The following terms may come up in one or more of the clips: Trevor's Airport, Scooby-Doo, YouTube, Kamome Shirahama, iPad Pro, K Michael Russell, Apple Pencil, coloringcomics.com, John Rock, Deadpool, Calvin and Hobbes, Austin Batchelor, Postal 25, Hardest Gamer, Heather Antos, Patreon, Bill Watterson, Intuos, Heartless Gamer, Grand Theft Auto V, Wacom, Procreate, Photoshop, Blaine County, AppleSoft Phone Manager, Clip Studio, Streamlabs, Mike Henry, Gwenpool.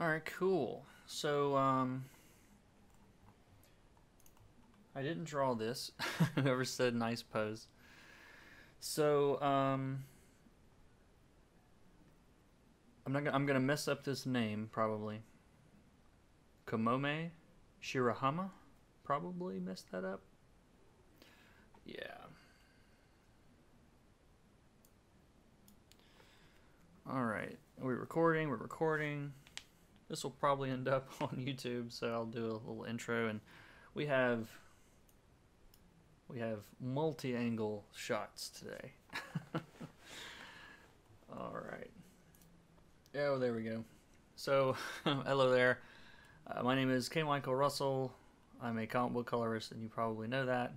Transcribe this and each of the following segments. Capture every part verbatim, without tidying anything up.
All right, cool. So um, I didn't draw this. Whoever said nice pose. So um, I'm not gonna, I'm gonna mess up this name probably. Kamome Shirahama, probably messed that up. Yeah. All right, are we recording? We're recording. This will probably end up on YouTube, so I'll do a little intro, and we have we have multi-angle shots today. All right. Oh, there we go. So, hello there. Uh, my name is K Michael Russell. I'm a comic book colorist, and you probably know that.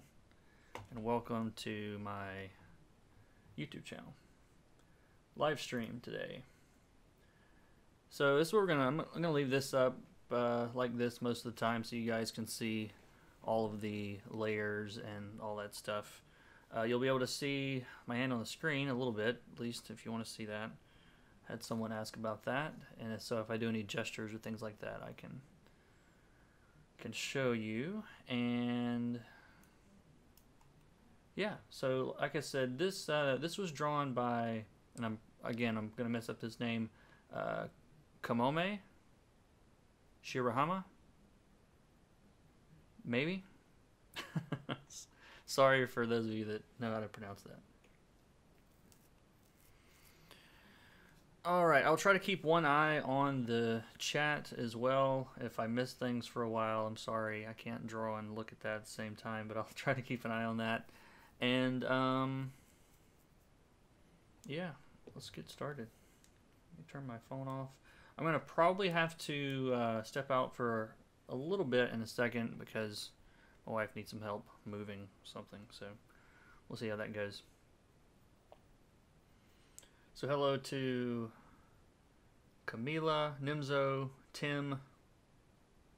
And welcome to my YouTube channel live stream today. So this is what we're gonna. I'm gonna leave this up uh, like this most of the time, so you guys can see all of the layers and all that stuff. Uh, you'll be able to see my hand on the screen a little bit, at least if you want to see that. I had someone ask about that, and so if I do any gestures or things like that, I can can show you. And yeah, so like I said, this uh, this was drawn by, and I'm again I'm gonna mess up this name. Uh, Kamome Shirahama, maybe. Sorry for those of you that know how to pronounce that. Alright, I'll try to keep one eye on the chat as well. If I miss things for a while, I'm sorry. I can't draw and look at that at the same time, but I'll try to keep an eye on that. And, um, yeah, let's get started. Let me turn my phone off. I'm going to probably have to uh, step out for a little bit in a second because my wife needs some help moving something. So we'll see how that goes. So hello to Camila, Nimzo, Tim,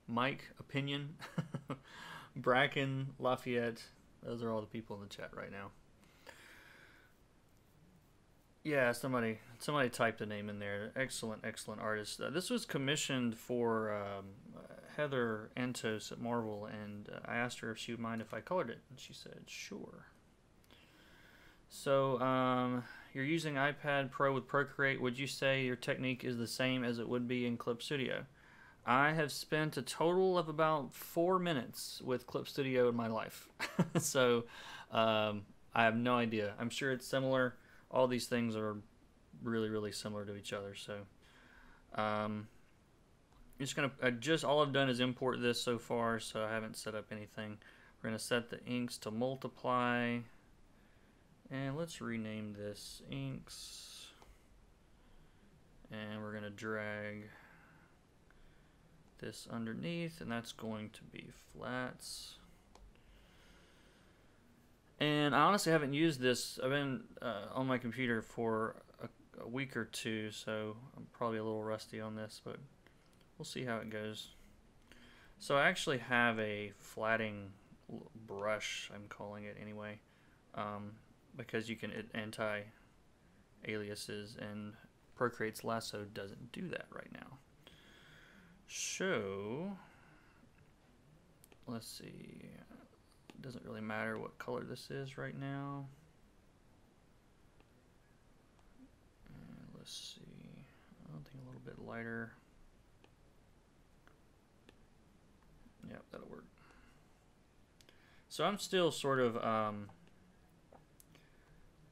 Mike, Opinion, Bracken, Lafayette. Those are all the people in the chat right now. Yeah, somebody somebody typed a name in there. Excellent, excellent artist. Uh, this was commissioned for um, Heather Antos at Marvel, and uh, I asked her if she would mind if I colored it, and she said sure. So um, you're using iPad Pro with Procreate. Would you say your technique is the same as it would be in Clip Studio? I have spent a total of about four minutes with Clip Studio in my life. So um, I have no idea. I'm sure it's similar. All these things are really, really similar to each other. So um, I'm just going to, just all I've done is import this so far, so I haven't set up anything. We're going to set the inks to multiply. And let's rename this inks. And we're going to drag this underneath, and that's going to be flats. And I honestly haven't used this. I've been uh, on my computer for a, a week or two, so I'm probably a little rusty on this, but we'll see how it goes. So I actually have a flatting brush, I'm calling it anyway, um, because you can anti-aliases, and Procreate's lasso doesn't do that right now. So let's see. Doesn't really matter what color this is right now. And let's see. I think a little bit lighter. Yep, that'll work. So I'm still sort of um,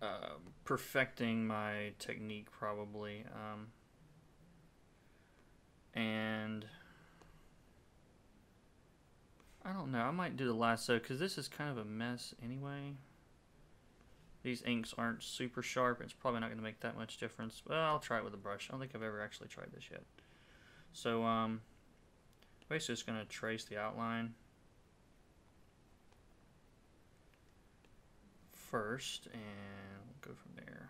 uh, perfecting my technique, probably, um, and. I don't know, I might do the lasso because this is kind of a mess anyway. These inks aren't super sharp. It's probably not going to make that much difference. But I'll try it with a brush. I don't think I've ever actually tried this yet. So um, basically just going to trace the outline first and we'll go from there.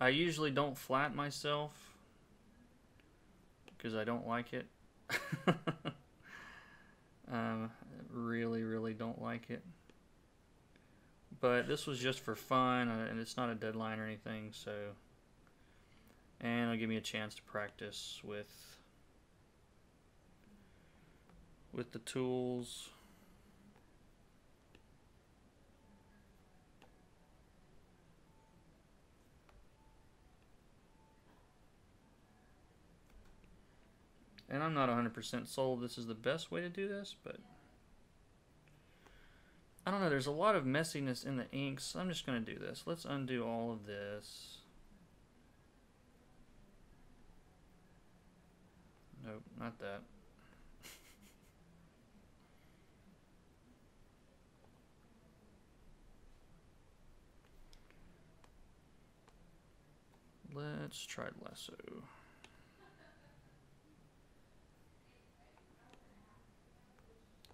I usually don't flat myself because I don't like it. um, really, really don't like it. but this was just for fun, and it's not a deadline or anything, so. And it'll give me a chance to practice with with the tools. And I'm not one hundred percent sold this is the best way to do this, but I don't know, there's a lot of messiness in the inks. So I'm just gonna do this. Let's undo all of this. Nope, not that. Let's try lasso.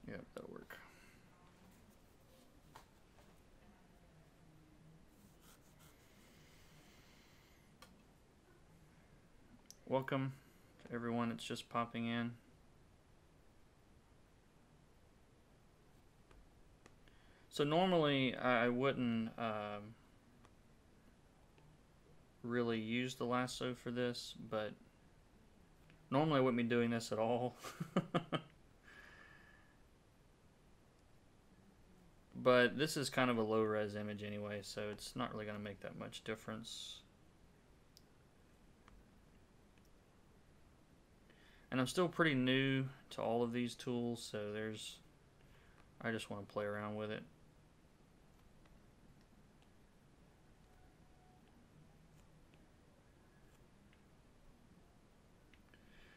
Yep, that'll work. Welcome to everyone that's just popping in. So normally I wouldn't um, really use the lasso for this, but normally I wouldn't be doing this at all. But this is kind of a low-res image anyway, so it's not really going to make that much difference. And I'm still pretty new to all of these tools, so there's, I just want to play around with it.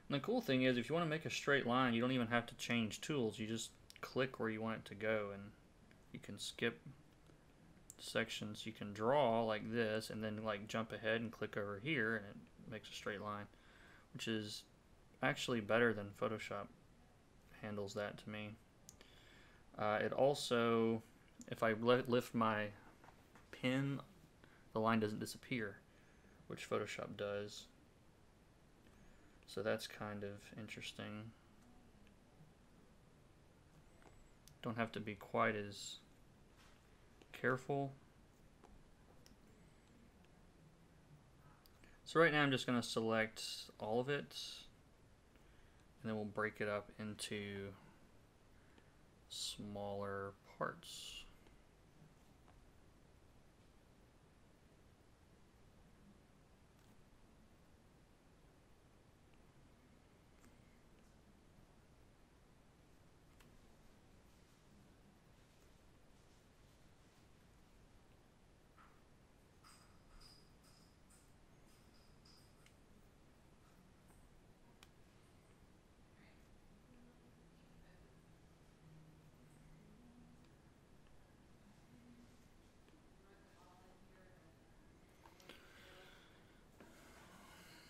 And the cool thing is, if you want to make a straight line, you don't even have to change tools. You just click where you want it to go, and you can skip sections. You can draw like this, and then like jump ahead and click over here, and it makes a straight line, which is actually better than Photoshop handles that to me. Uh, it also, if I lift my pen, the line doesn't disappear, which Photoshop does. So that's kind of interesting. Don't have to be quite as careful. So right now I'm just going to select all of it. And then we'll break it up into smaller parts.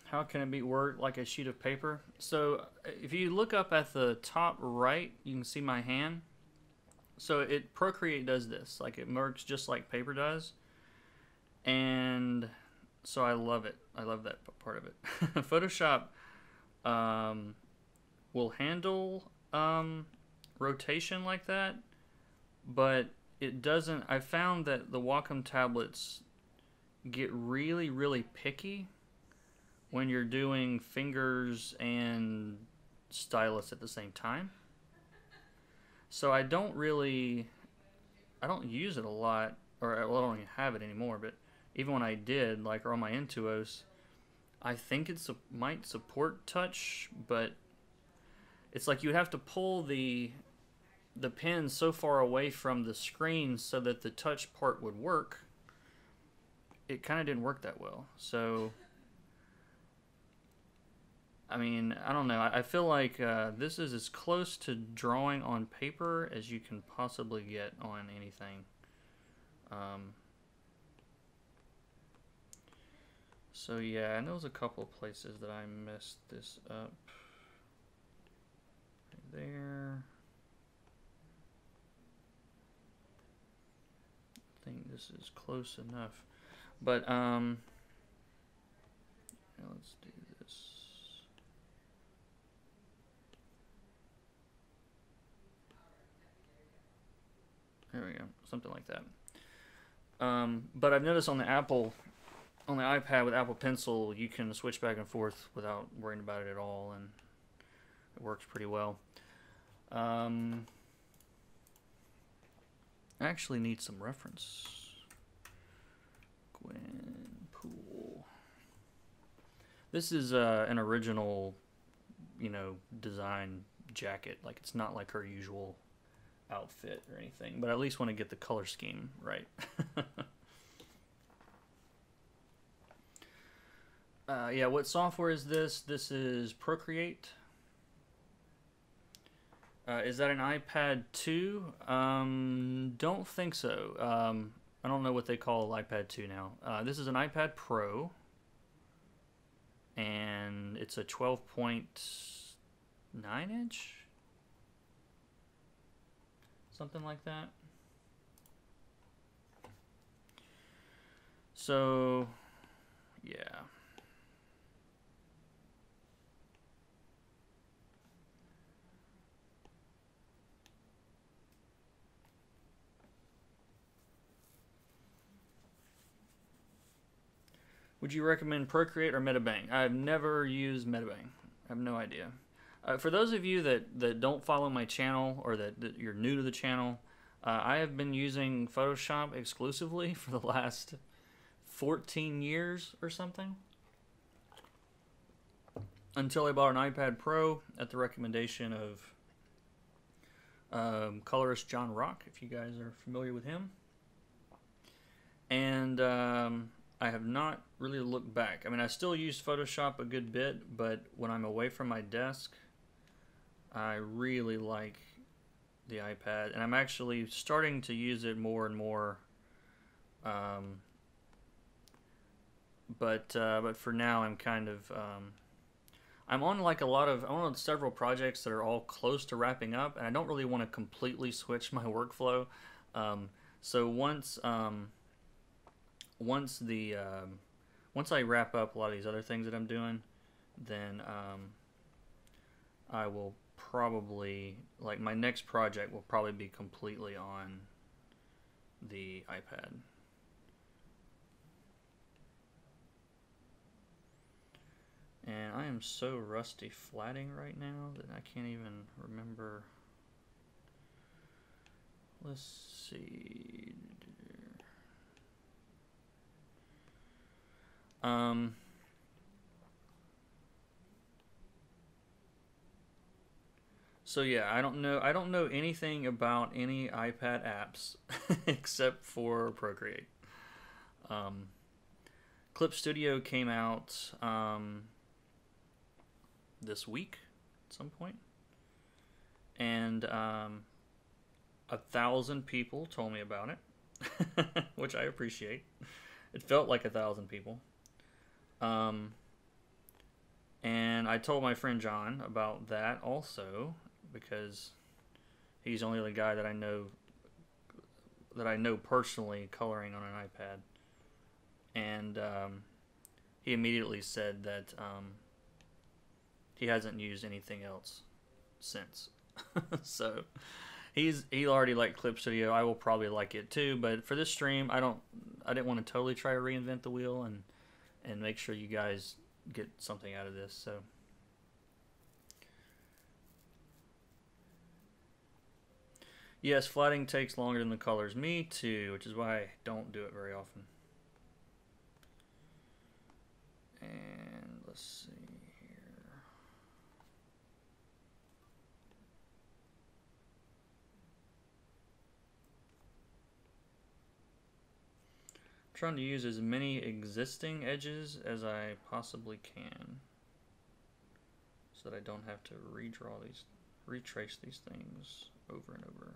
How can it be worked like a sheet of paper? So if you look up at the top right, you can see my hand. So it Procreate does this, like it works just like paper does. And so I love it. I love that part of it. Photoshop um, will handle um, rotation like that, but it doesn't. I found that the Wacom tablets get really, really picky when you're doing fingers and stylus at the same time. So I don't really, I don't use it a lot, or well, I don't even have it anymore, but even when I did, like on my Intuos, I think it su might support touch, but it's like you have to pull the, the pen so far away from the screen so that the touch part would work. It kind of didn't work that well, so. I mean, I don't know. I feel like uh, this is as close to drawing on paper as you can possibly get on anything. Um, so yeah, and there was a couple of places that I messed this up. Right there. I think this is close enough. But um, let's do this. There we go, something like that. Um, but I've noticed on the Apple, on the iPad with Apple Pencil, you can switch back and forth without worrying about it at all, and it works pretty well. Um, I actually need some reference. Gwenpool. This is uh, an original, you know, design jacket. Like, it's not like her usual outfit or anything, but I at least want to get the color scheme right. uh, yeah, what software is this? This is Procreate. Uh, is that an iPad two? Um, don't think so. Um, I don't know what they call iPad two now. Uh, this is an iPad Pro, and it's a twelve point nine inch? Something like that. So, yeah. Would you recommend Procreate or MetaBang? I've never used MetaBang. I have no idea. Uh, for those of you that, that don't follow my channel, or that, that you're new to the channel, uh, I have been using Photoshop exclusively for the last fourteen years or something. Until I bought an iPad Pro at the recommendation of um, colorist John Rock, if you guys are familiar with him. And um, I have not really looked back. I mean, I still use Photoshop a good bit, but when I'm away from my desk, I really like the iPad, and I'm actually starting to use it more and more. Um, but uh, but for now, I'm kind of um, I'm on like a lot of I'm on several projects that are all close to wrapping up, and I don't really want to completely switch my workflow. Um, so once um, once the um, once I wrap up a lot of these other things that I'm doing, then um, I will. Probably, like, my next project will probably be completely on the iPad. And I am so rusty flatting right now that I can't even remember. Let's see. Um... So yeah, I don't know. I don't know anything about any iPad apps except for Procreate. Um, Clip Studio came out um, this week, at some point, and um, a thousand people told me about it, which I appreciate. It felt like a thousand people. Um, and I told my friend John about that also, because he's the only guy that I know that I know personally coloring on an iPad, and um, he immediately said that um, he hasn't used anything else since. So he's he already liked Clip Studio. I will probably like it too, but for this stream, I don't. I didn't want to totally try to reinvent the wheel and and make sure you guys get something out of this. So. Yes, flatting takes longer than the colors. Me too, which is why I don't do it very often. And let's see here. I'm trying to use as many existing edges as I possibly can, so that I don't have to redraw these, retrace these things over and over.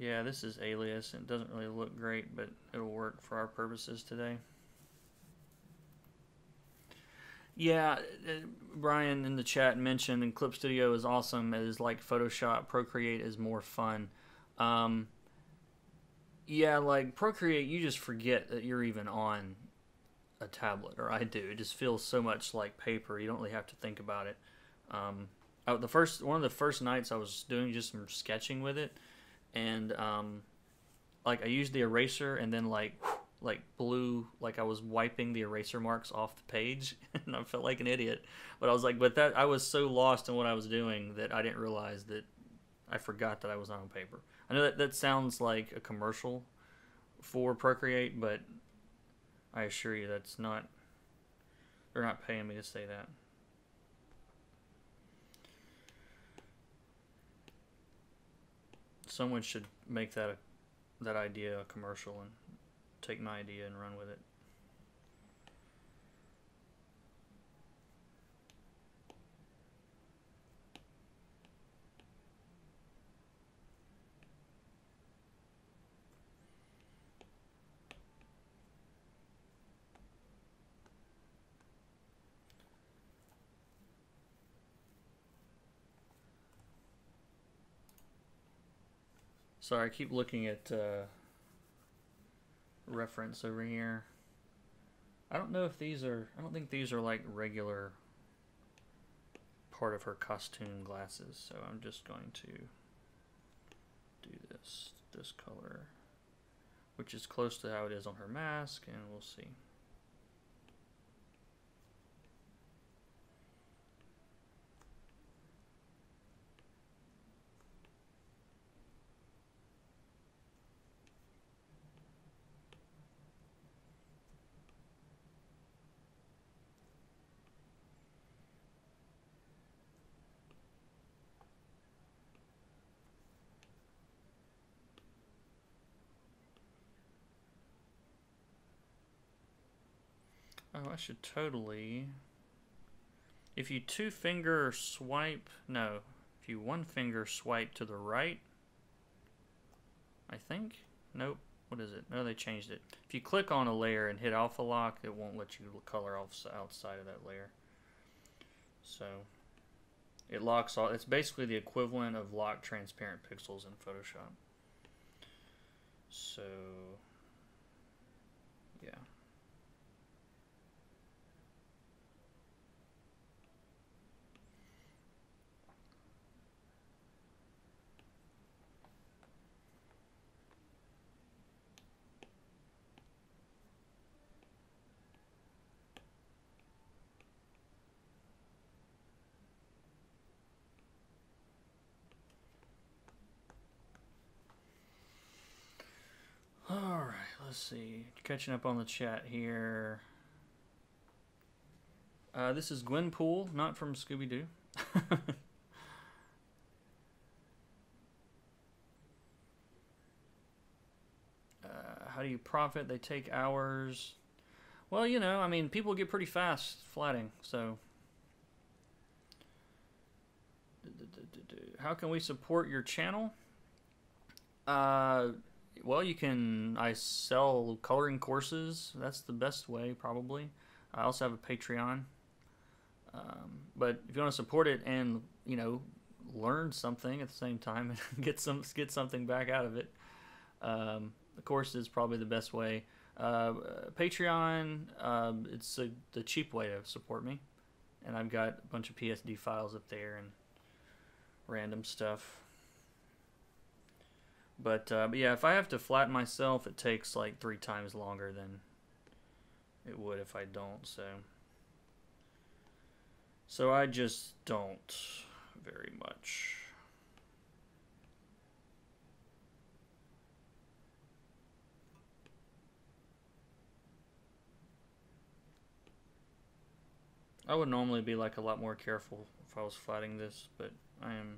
Yeah, this is Alias. It doesn't really look great, but it'll work for our purposes today. Yeah, Brian in the chat mentioned, and Clip Studio is awesome. It is like Photoshop. Procreate is more fun. Um, yeah, like Procreate, you just forget that you're even on a tablet, or I do. It just feels so much like paper. You don't really have to think about it. Um, I, the first one of the first nights I was doing just some sketching with it, and um, like I used the eraser, and then like. like blue, like I was wiping the eraser marks off the page, and I felt like an idiot. But I was like, but that, I was so lost in what I was doing that I didn't realize that I forgot that I was on paper. I know that that sounds like a commercial for Procreate, but I assure you that's not, they're not paying me to say that. Someone should make that, a, that idea a commercial and take my idea and run with it. Sorry, I keep looking at uh, reference over here. I don't know if these are, I don't think these are like regular part of her costume glasses, so I'm just going to do this, this color, which is close to how it is on her mask, and we'll see. Oh, I should totally, if you two finger swipe, no, if you one finger swipe to the right, I think, nope, what is it? No, they changed it. If you click on a layer and hit alpha lock, it won't let you color off outside of that layer. So it locks all, it's basically the equivalent of lock transparent pixels in Photoshop. So, yeah. Let's see, catching up on the chat here. Uh, this is Gwenpool, not from Scooby-Doo. uh, how do you profit? They take hours. Well, you know, I mean, people get pretty fast flatting, so. How can we support your channel? Uh... Well, you can, I sell coloring courses. That's the best way, probably. I also have a Patreon. Um, but if you want to support it and, you know, learn something at the same time and get some get something back out of it, um, the course is probably the best way. Uh, Patreon, uh, it's a, the cheap way to support me. And I've got a bunch of P S D files up there and random stuff. But, uh, but yeah, if I have to flatten myself, it takes like three times longer than it would if I don't. So, so I just don't very much. I would normally be like a lot more careful if I was flatting this, but I am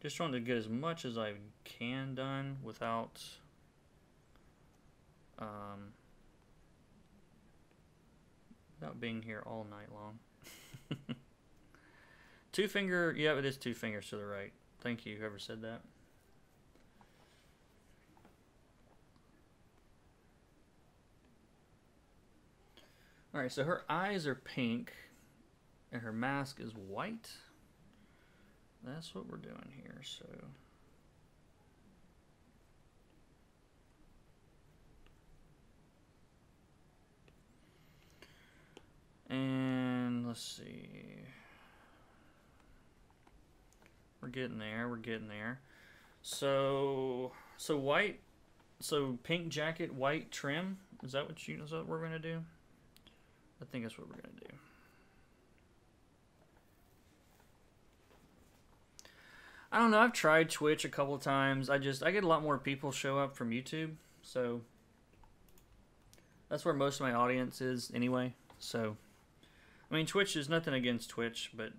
just trying to get as much as I can done without um, without being here all night long. Two finger, yeah, it is two fingers to the right. Thank you, whoever said that. All right, so her eyes are pink. and her mask is white. That's what we're doing here. So and let's see, we're getting there, we're getting there. So so white, so pink jacket, white trim. Is that what you, is that what we're gonna do? I think that's what we're gonna do. I don't know, I've tried Twitch a couple of times. I just, I get a lot more people show up from YouTube. So that's where most of my audience is anyway. So, I mean, Twitch is nothing against Twitch, but,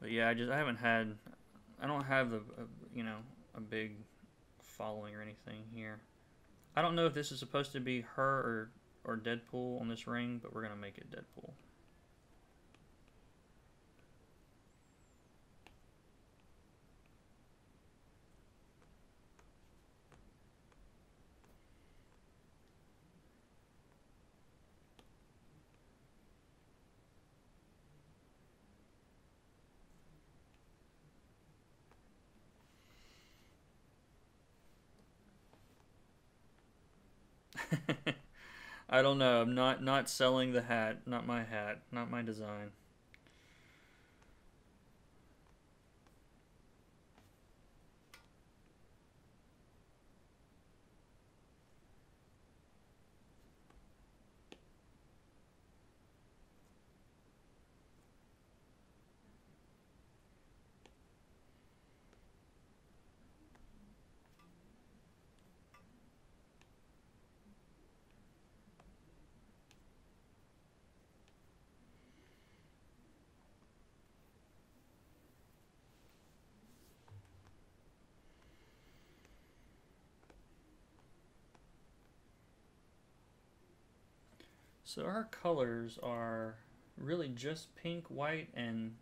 but yeah, I just, I haven't had, I don't have a, a you know, a big following or anything here. I don't know if this is supposed to be her or, or Deadpool on this ring, but we're going to make it Deadpool. I don't know. I'm not not selling the hat. Not my hat. Not my design. So our colors are really just pink, white, and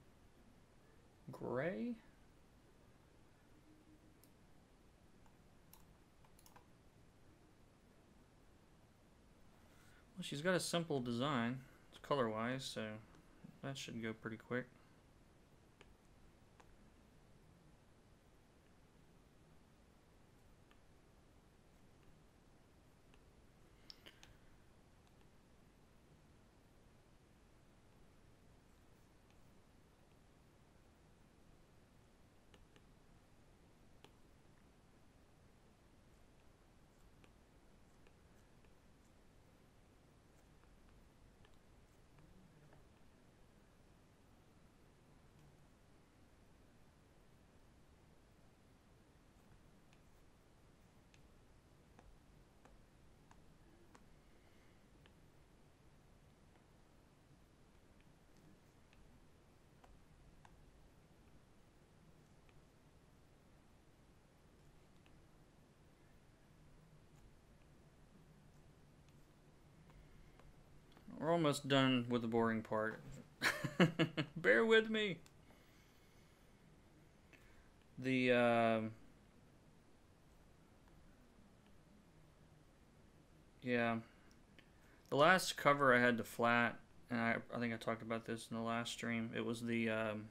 gray. Well, she's got a simple design, color-wise, so that should go pretty quick. We're almost done with the boring part. Bear with me. The uh, yeah, the last cover I had to flat, and I, I think I talked about this in the last stream. It was the um,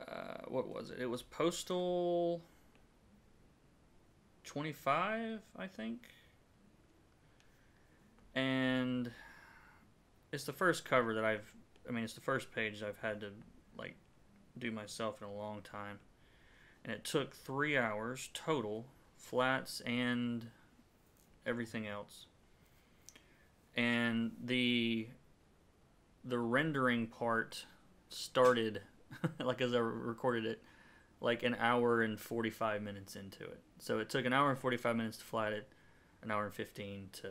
uh, what was it? It was Postal twenty-five, I think. And it's the first cover that I've, I mean, it's the first page that I've had to, like, do myself in a long time. And it took three hours total, flats and everything else. And the, the rendering part started, like, as I recorded it, like an hour and forty-five minutes into it. So it took an hour and forty-five minutes to flat it, an hour and fifteen to...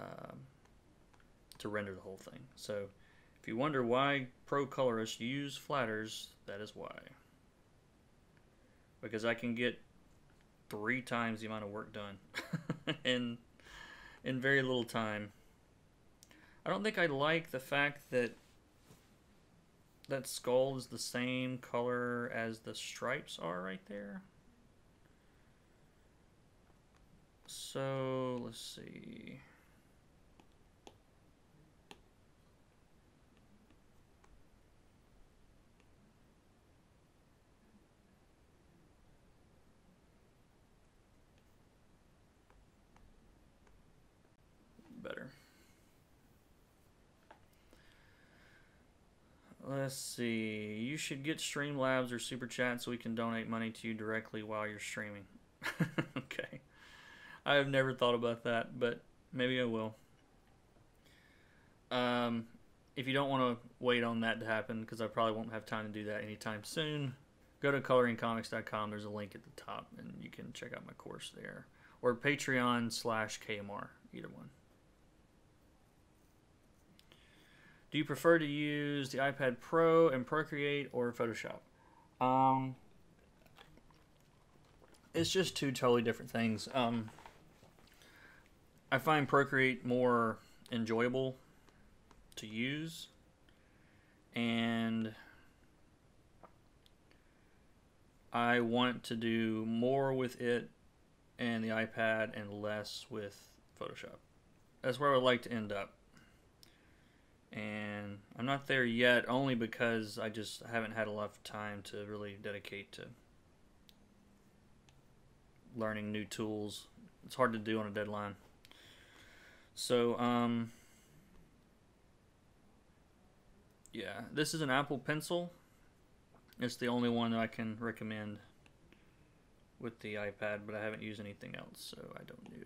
Um, to render the whole thing. So if you wonder why pro colorists use flatters, that is why. Because I can get three times the amount of work done in, in very little time. I don't think I like the fact that that skull is the same color as the stripes are right there. So let's see. Better. Let's see. You should get Streamlabs or Super Chat so we can donate money to you directly while you're streaming. Okay. I have never thought about that, but maybe I will. Um, if you don't want to wait on that to happen, because I probably won't have time to do that anytime soon, go to coloring comics dot com. There's a link at the top, and you can check out my course there. Or Patreon slash K M R, either one. Do you prefer to use the iPad Pro and Procreate or Photoshop? Um, it's just two totally different things. Um, I find Procreate more enjoyable to use, and I want to do more with it and the iPad and less with Photoshop. That's where I would like to end up. And I'm not there yet, only because I just haven't had a lot of time to really dedicate to learning new tools. It's hard to do on a deadline. So, um, yeah, this is an Apple Pencil. It's the only one that I can recommend with the iPad, but I haven't used anything else, so I don't know.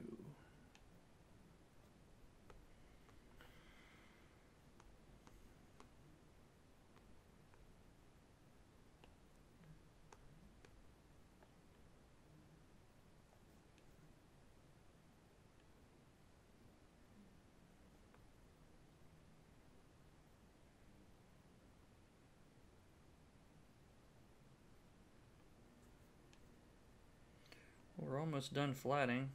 We're almost done flatting.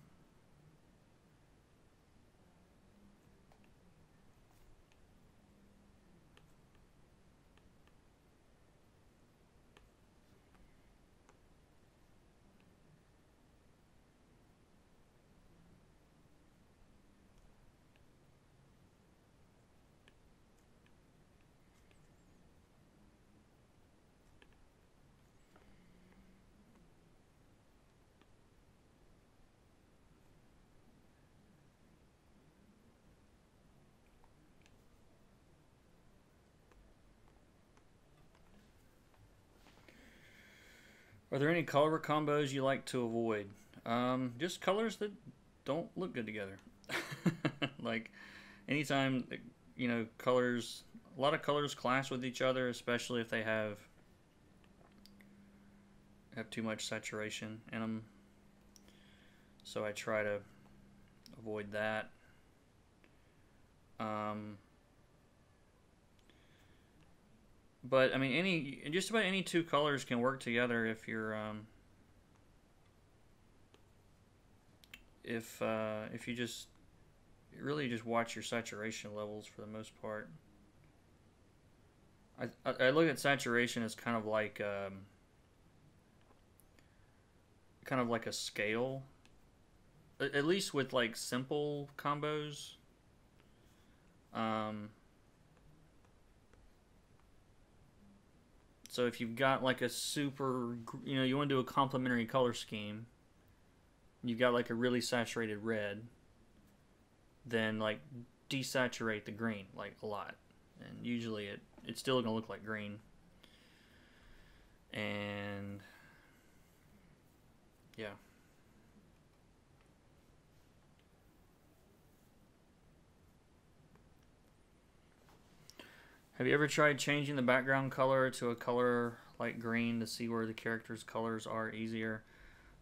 Are there any color combos you like to avoid? Um, just colors that don't look good together. Like, anytime, you know, colors, a lot of colors clash with each other, especially if they have have too much saturation in them. So I try to avoid that. Um, But I mean, any just about any two colors can work together if you're um, if uh, if you just really just watch your saturation levels for the most part. I I look at saturation as kind of like um, kind of like a scale. At least with like simple combos. Um. So if you've got like a super, you know, you want to do a complementary color scheme, you've got like a really saturated red, then like desaturate the green like a lot. And usually it, it's still going to look like green. And yeah. Have you ever tried changing the background color to a color like green to see where the character's colors are easier?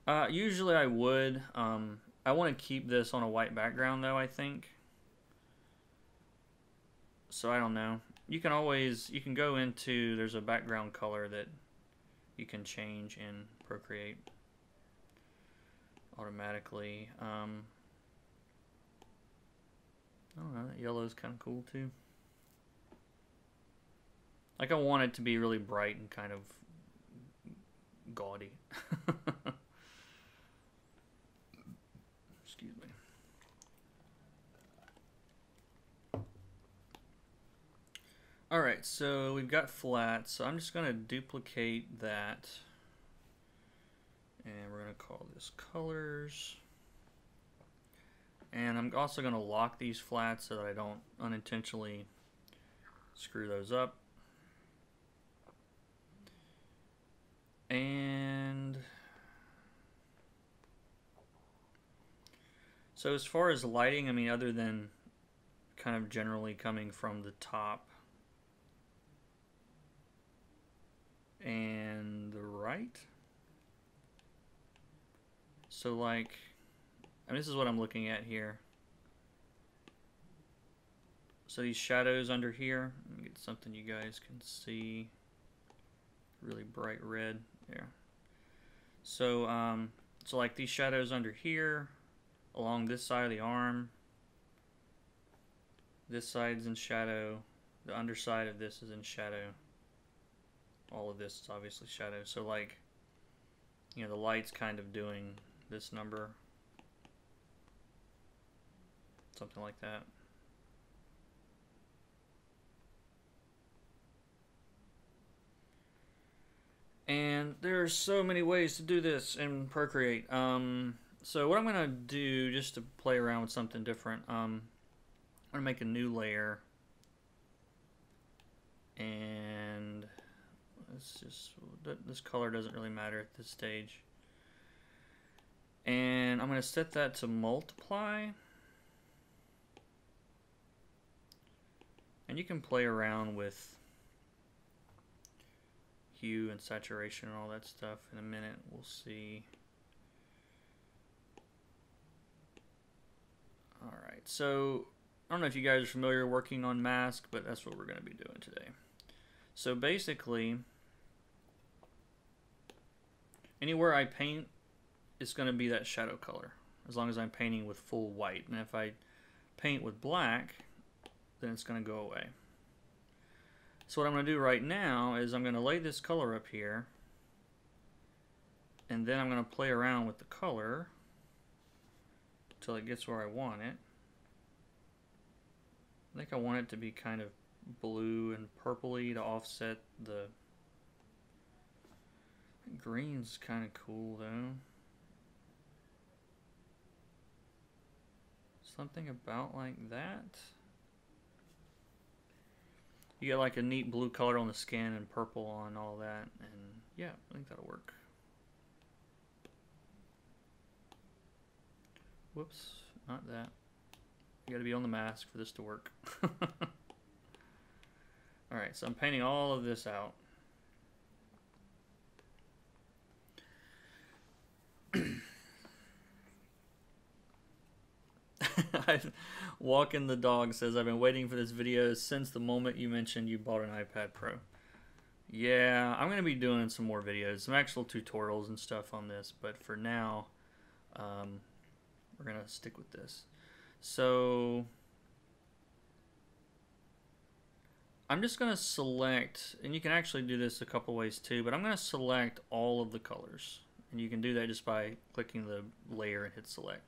Uh, usually I would. Um, I want to keep this on a white background though, I think. So I don't know. You can always, you can go into, there's a background color that you can change in Procreate automatically. Um, I don't know, that yellow's kind of cool too. Like, I want it to be really bright and kind of gaudy. Excuse me. All right, so we've got flat, so I'm just gonna duplicate that. And we're gonna call this colors. And I'm also gonna lock these flats so that I don't unintentionally screw those up. And so as far as lighting, I mean, other than kind of generally coming from the top and the right. So like, I mean, this is what I'm looking at here. So these shadows under here, let me get something you guys can see. Really bright red there. So, um, so like these shadows under here, along this side of the arm, this side's in shadow, the underside of this is in shadow. All of this is obviously shadow. So like, you know, the light's kind of doing this number. Something like that. And there are so many ways to do this in Procreate. Um, so what I'm gonna do, just to play around with something different, um, I'm gonna make a new layer. And It's just, this color doesn't really matter at this stage. And I'm going to set that to multiply. And you can play around with hue and saturation and all that stuff in a minute. We'll see. All right, so I don't know if you guys are familiar working on mask, but that's what we're going to be doing today. So basically, anywhere I paint, it's going to be that shadow color, as long as I'm painting with full white. And if I paint with black, then it's going to go away. So what I'm going to do right now is I'm going to lay this color up here, and then I'm going to play around with the color until it gets where I want it. I think I want it to be kind of blue and purpley to offset the green's kind of cool though. Something about like that. You get like a neat blue color on the skin and purple on all that, and yeah, I think that'll work. Whoops, not that. You gotta be on the mask for this to work. All right, so I'm painting all of this out. Walking the dog says, I've been waiting for this video since the moment you mentioned you bought an iPad Pro. Yeah, I'm gonna be doing some more videos, some actual tutorials and stuff on this, but for now, um, we're gonna stick with this. So I'm just going to select, and you can actually do this a couple ways too, but I'm going to select all of the colors. And you can do that just by clicking the layer and hit select.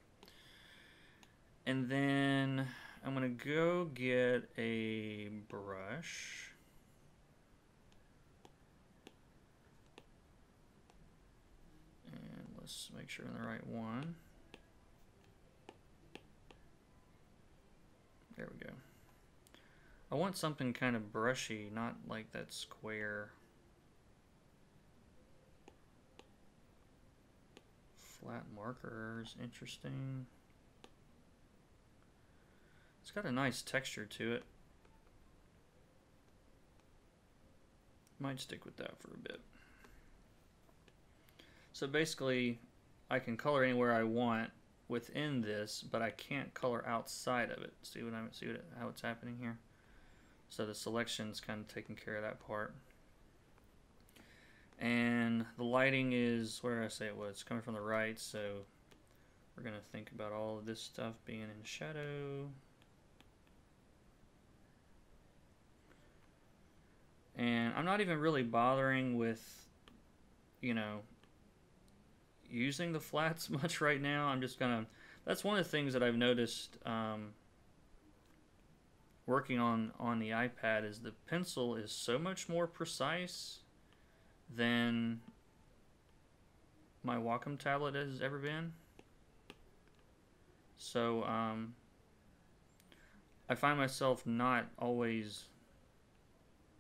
And then I'm going to go get a brush. And let's make sure I'm on the right one. There we go. I want something kind of brushy, not like that square flat markers. Interesting. It's got a nice texture to it. Might stick with that for a bit. So basically, I can color anywhere I want within this, but I can't color outside of it. See what I'm see what, how it's happening here? So the selection's kind of taking care of that part. And the lighting is, where did I say it was? It's coming from the right, so we're gonna think about all of this stuff being in shadow. And I'm not even really bothering with, you know, using the flats much right now. I'm just gonna, that's one of the things that I've noticed, um, working on on the iPad is the pencil is so much more precise than my Wacom tablet has ever been. So um, I find myself not always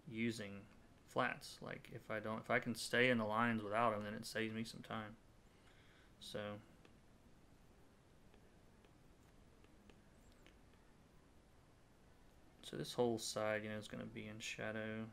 using flats. Like if I don't, if I can stay in the lines without them, then it saves me some time. So so this whole side, you know, is going to be in shadow.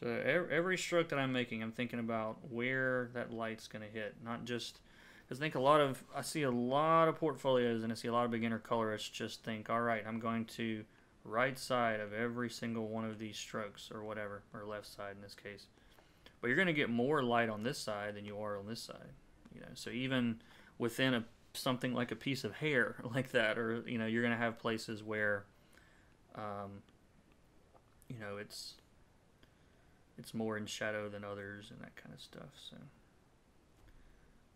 So every stroke that I'm making, I'm thinking about where that light's going to hit, not just, because I think a lot of, I see a lot of portfolios and I see a lot of beginner colorists just think, all right, I'm going to right side of every single one of these strokes or whatever, or left side in this case. But you're going to get more light on this side than you are on this side, you know. So even within a something like a piece of hair like that, or, you know, you're going to have places where, um, you know, it's, it's more in shadow than others and that kind of stuff. So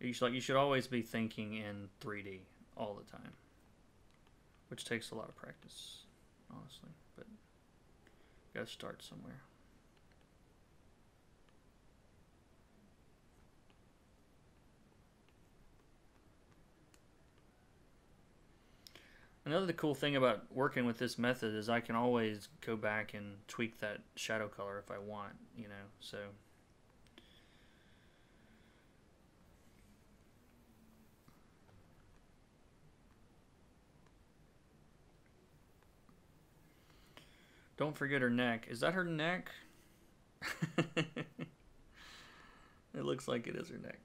you should, like, you should always be thinking in three D all the time, which takes a lot of practice, honestly. But you gotta start somewhere. Another cool thing about working with this method is I can always go back and tweak that shadow color if I want, you know, so. Don't forget her neck. Is that her neck? It looks like it is her neck.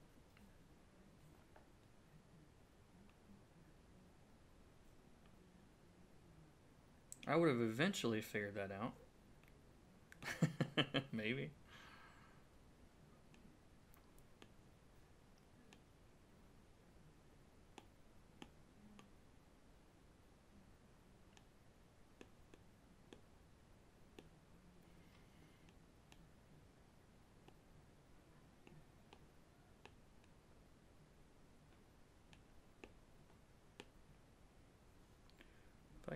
I would have eventually figured that out. Maybe.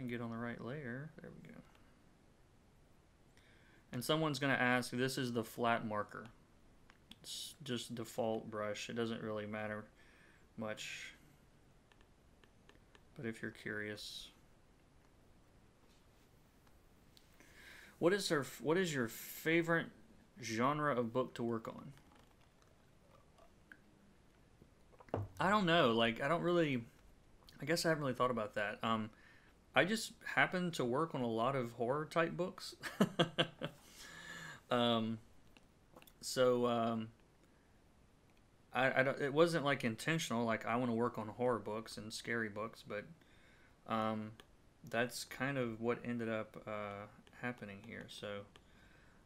Get on the right layer. There we go. And someone's going to ask, this is the flat marker. It's just default brush. It doesn't really matter much. But if you're curious. What is her, what is your favorite genre of book to work on? I don't know. Like, I don't really, I guess I haven't really thought about that. Um, I just happen to work on a lot of horror type books. um, so um, I, I don't, it wasn't like intentional, like I want to work on horror books and scary books, but um, that's kind of what ended up uh, happening here. So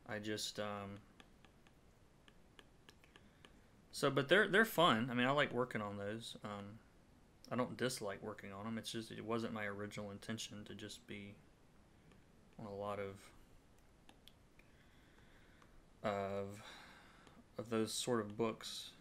I just, um, so, but they're, they're fun. I mean, I like working on those. Um, I don't dislike working on them. It's just it wasn't my original intention to just be on a lot of of of those sort of books.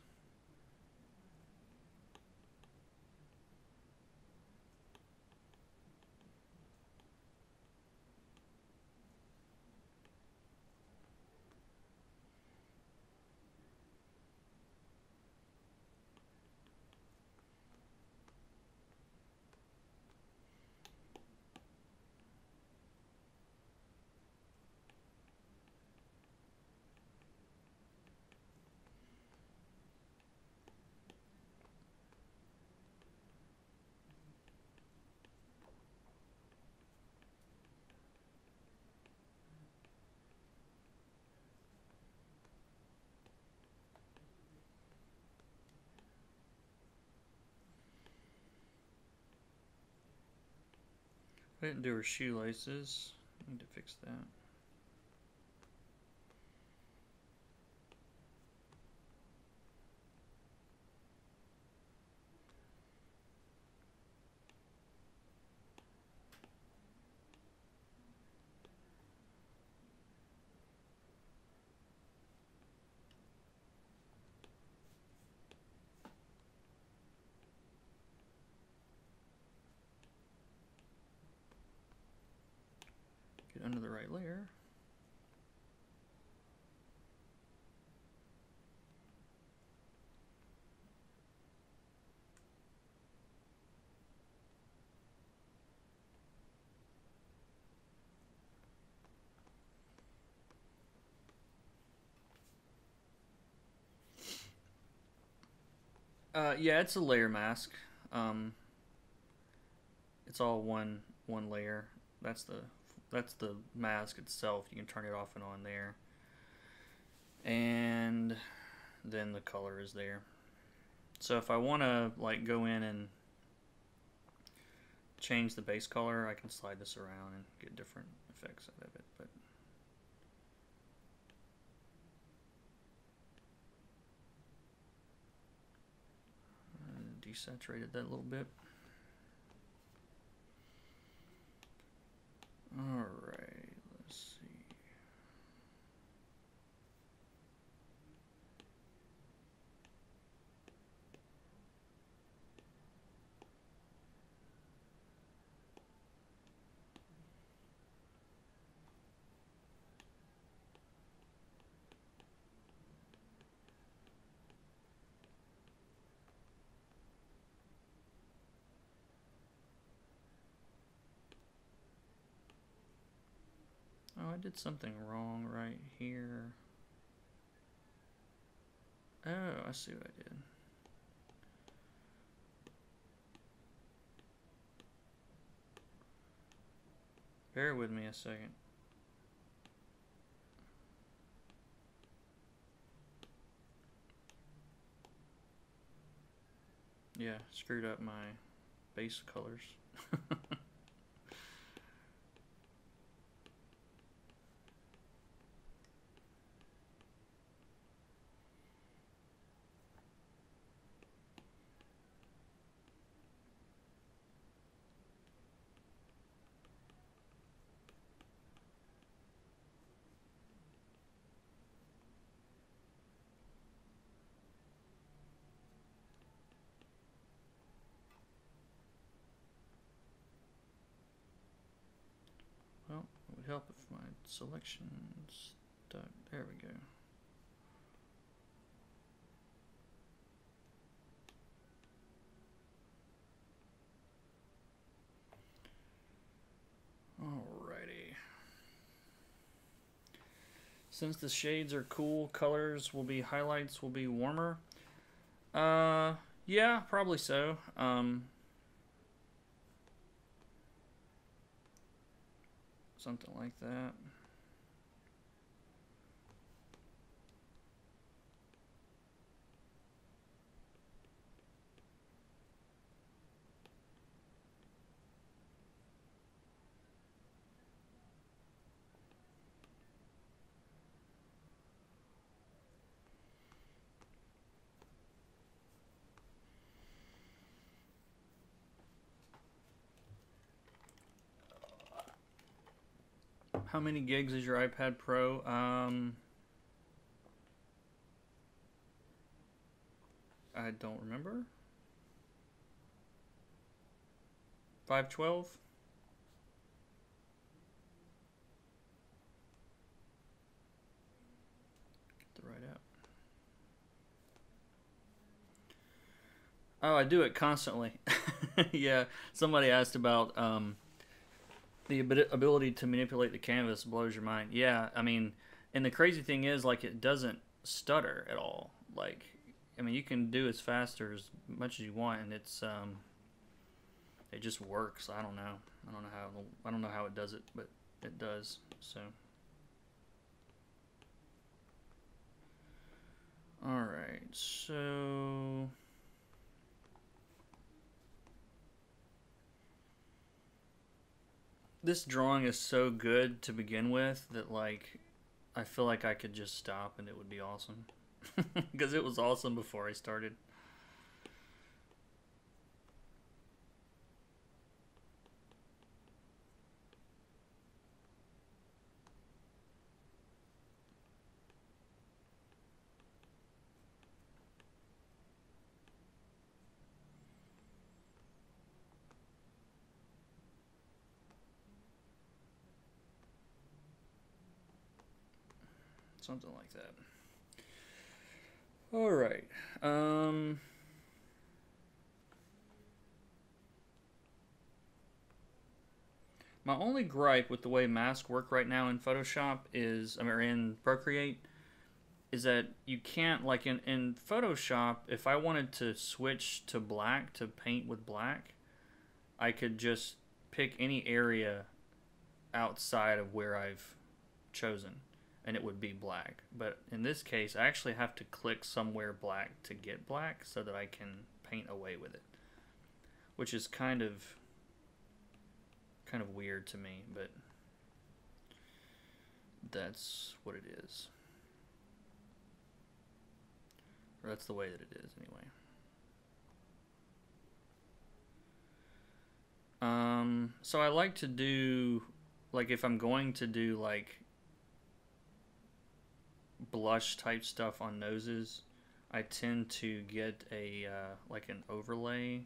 I didn't do her shoelaces. I need to fix that. right layer. Uh, yeah, it's a layer mask. Um, it's all one one layer. That's the that's the mask itself. You can turn it off and on there, and then the color is there. So if I want to like go in and change the base color, I can slide this around and get different effects out of it. But desaturated that a little bit. All right, let's see. I did something wrong right here. Oh, I see what I did. Bear with me a second. Yeah, screwed up my base colors. Help if my selection's stuck. There we go. Alrighty. Since the shades are cool, colors will be highlights will be warmer. Uh, yeah, probably so. Um. Something like that. How many gigs is your iPad Pro? Um, I don't remember. five twelve? Get the right app. Oh, I do it constantly. Yeah, somebody asked about... Um, the ability to manipulate the canvas blows your mind. Yeah, I mean, and the crazy thing is, like, it doesn't stutter at all. Like, I mean, you can do as fast or as much as you want, and it's um, it just works. I don't know. I don't know how. I don't know how it does it, but it does. So, all right. So. This drawing is so good to begin with that, like, I feel like I could just stop and it would be awesome. Because it was awesome before I started. something like that. All right. Um, my only gripe with the way masks work right now in Photoshop is, I mean, in Procreate, is that you can't, like in, in Photoshop, if I wanted to switch to black, to paint with black, I could just pick any area outside of where I've chosen, and it would be black. But in this case, I actually have to click somewhere black to get black so that I can paint away with it, which is kind of kind of weird to me, but that's what it is. Or that's the way that it is anyway. Um, so I like to do, like if I'm going to do like blush type stuff on noses, I tend to get a uh, like an overlay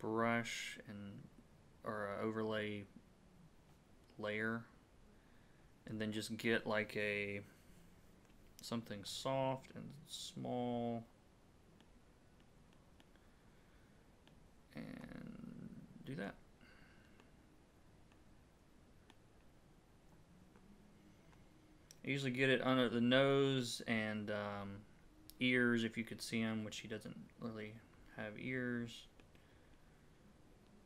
brush and or an overlay layer, and then just get like a something soft and small and do that. I usually get it under the nose and um, ears, if you could see him, which he doesn't really have ears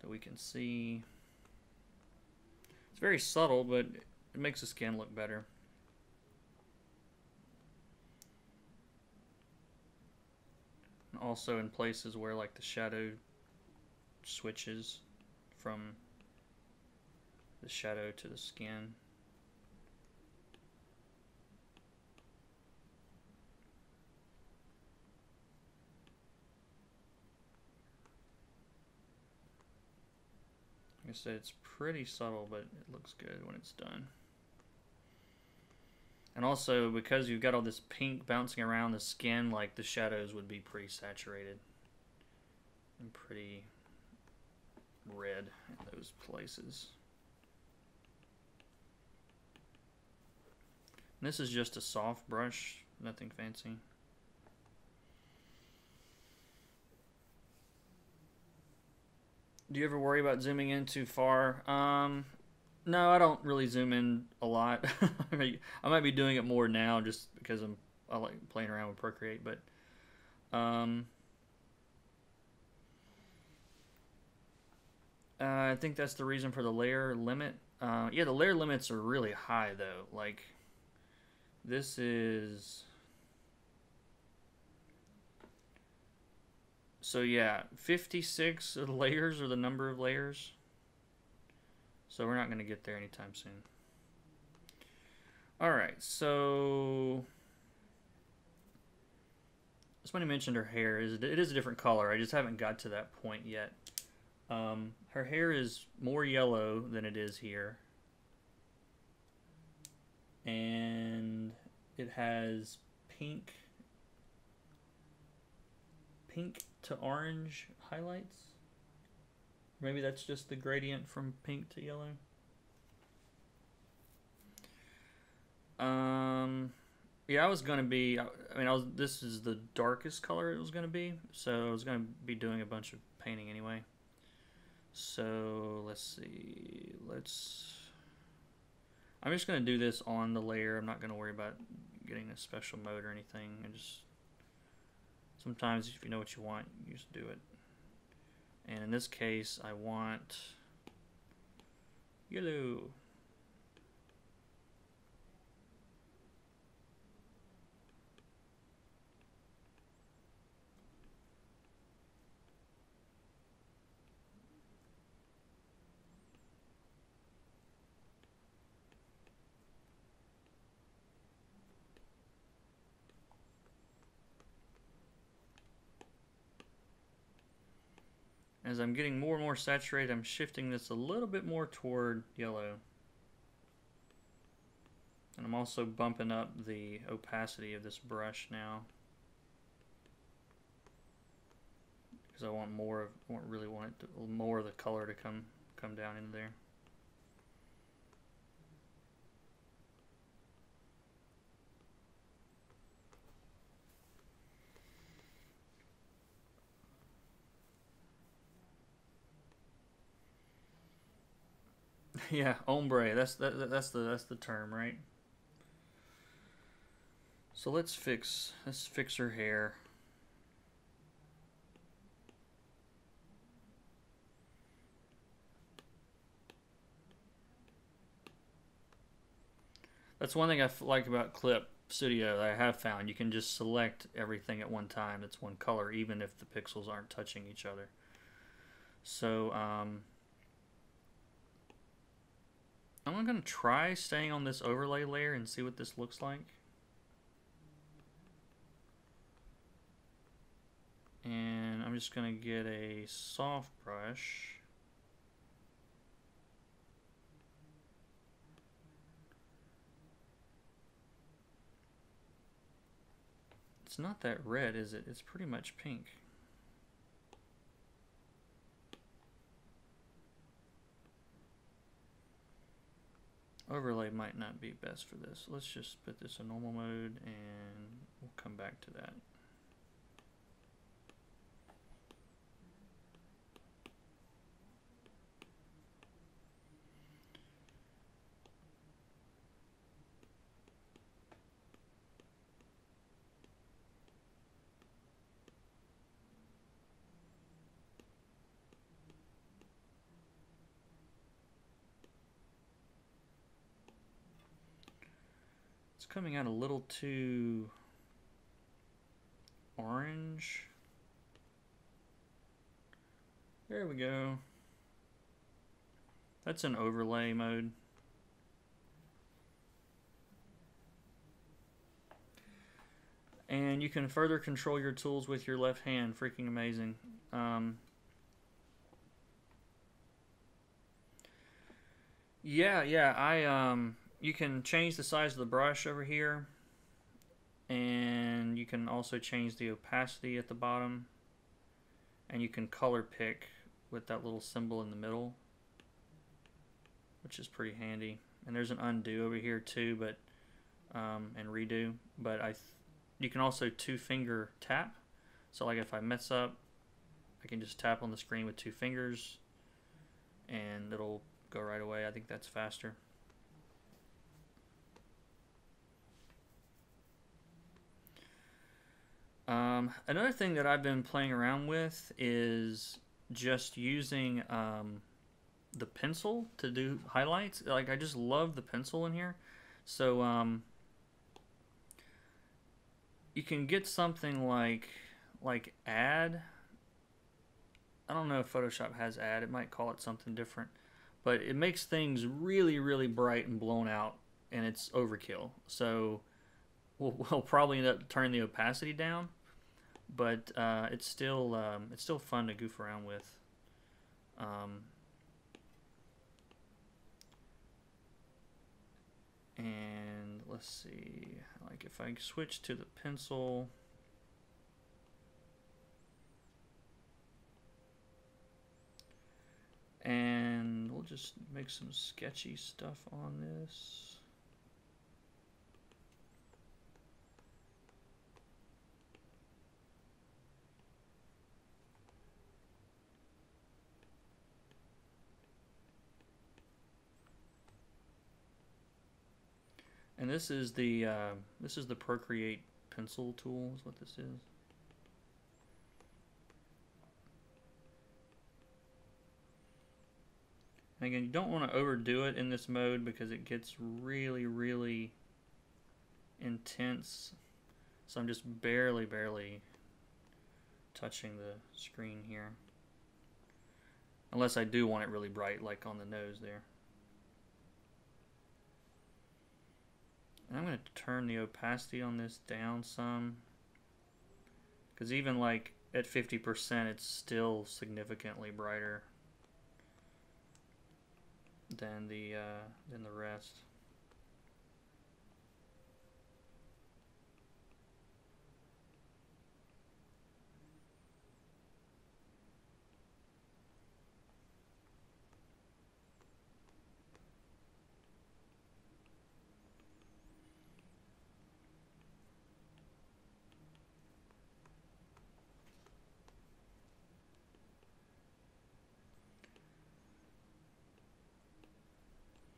that we can see. It's very subtle, but it makes the skin look better. And also in places where like the shadow switches from the shadow to the skin. Like I said, it's pretty subtle, but it looks good when it's done. And also, because you've got all this pink bouncing around the skin, like the shadows would be pretty saturated and pretty red in those places. And this is just a soft brush, nothing fancy. Do you ever worry about zooming in too far? Um, no, I don't really zoom in a lot. I mean, I might be doing it more now just because I'm I like playing around with Procreate, but um, uh, I think that's the reason for the layer limit. Uh, yeah, the layer limits are really high though. Like this is. So yeah, fifty-six of the layers are the number of layers. So we're not going to get there anytime soon. All right, so somebody mentioned her hair. It is a different color. I just haven't got to that point yet. Um, her hair is more yellow than it is here. And it has pink, pink to orange highlights. Maybe that's just the gradient from pink to yellow. Um, yeah, I was gonna be. I mean, I was. This is the darkest color it was gonna be, so I was gonna be doing a bunch of painting anyway. So let's see. Let's. I'm just gonna do this on the layer. I'm not gonna worry about getting a special mode or anything. I just. Sometimes if you know what you want, you just do it. And in this case, I want yellow. As I'm getting more and more saturated, I'm shifting this a little bit more toward yellow. And I'm also bumping up the opacity of this brush now. Because I want more of, I really want it to, more of the color to come come down in there. Yeah, ombre. That's that, that's the that's the term, right? So let's fix let's fix her hair. That's one thing I like about Clip Studio that I have found. You can just select everything at one time. It's one color, even if the pixels aren't touching each other. So um, I'm going to try staying on this overlay layer and see what this looks like. And I'm just going to get a soft brush. It's not that red, is it? It's pretty much pink. Overlay might not be best for this. Let's just put this in normal mode and we'll come back to that. Coming out a little too orange. There we go. That's in overlay mode. And you can further control your tools with your left hand. Freaking amazing. Um, yeah, yeah, I... Um, You can change the size of the brush over here, and you can also change the opacity at the bottom, and you can color pick with that little symbol in the middle, which is pretty handy. And there's an undo over here too, but um, and redo. But I, th you can also two finger tap. So like if I mess up, I can just tap on the screen with two fingers, and it'll go right away. I think that's faster. Um, another thing that I've been playing around with is just using um, the pencil to do highlights. Like, I just love the pencil in here. So um, you can get something like like add. I don't know if Photoshop has add. It might call it something different, but it makes things really, really bright and blown out, and it's overkill. So we'll, we'll probably end up turning the opacity down. But uh, it's still um, it's still fun to goof around with. Um, and let's see, like if I switch to the pencil, and we'll just make some sketchy stuff on this. And this is the uh, this is the Procreate pencil tool is what this is. And again, you don't want to overdo it in this mode because it gets really, really intense. So I'm just barely, barely touching the screen here. Unless I do want it really bright, like on the nose there. And I'm going to turn the opacity on this down some, because even like at fifty percent it's still significantly brighter than the uh, than the rest.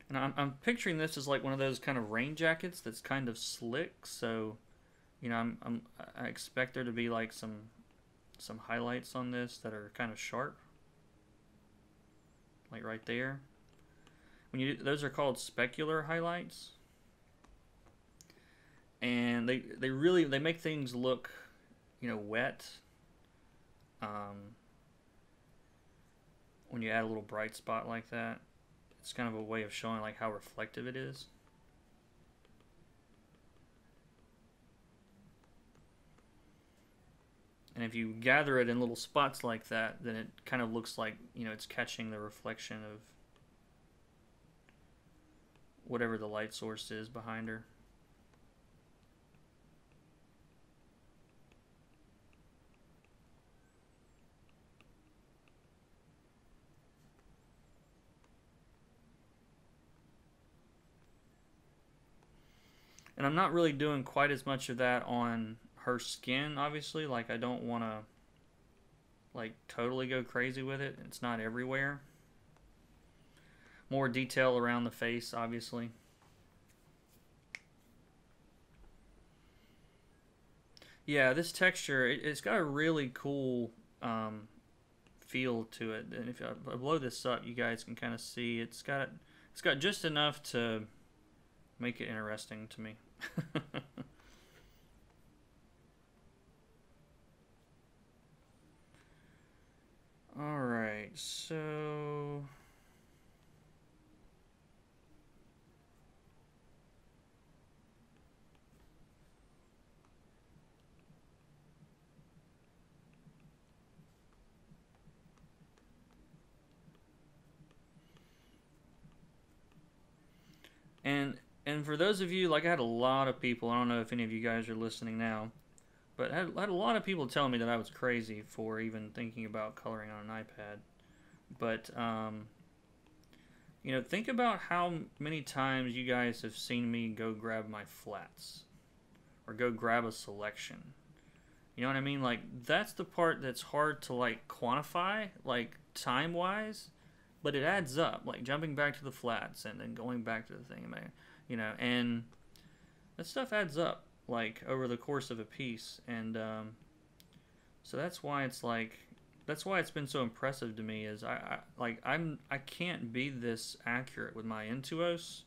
And I'm, I'm picturing this as like one of those kind of rain jackets that's kind of slick. So, you know, I'm, I'm I expect there to be like some some highlights on this that are kind of sharp, like right there. When you those are called specular highlights, and they they really they make things look, you know, wet. Um, when you add a little bright spot like that, it's kind of a way of showing like how reflective it is. And if you gather it in little spots like that, then it kind of looks like, you know, it's catching the reflection of whatever the light source is behind her. And I'm not really doing quite as much of that on her skin, obviously. Like, I don't want to, like, totally go crazy with it. It's not everywhere. More detail around the face, obviously. Yeah, this texture, it, it's got a really cool um, feel to it. And if I blow this up, you guys can kind of see it's got it's got just enough to make it interesting to me. All right, so and and for those of you, like, I had a lot of people, I don't know if any of you guys are listening now, but I had, I had a lot of people telling me that I was crazy for even thinking about coloring on an iPad. But, um, you know, think about how many times you guys have seen me go grab my flats or go grab a selection. You know what I mean? Like, that's the part that's hard to, like, quantify, like, time-wise, but it adds up. Like, jumping back to the flats and then going back to the thing, you know, and that stuff adds up, like, over the course of a piece. And um, so that's why it's like, that's why it's been so impressive to me, is I, I like I'm I can't be this accurate with my Intuos.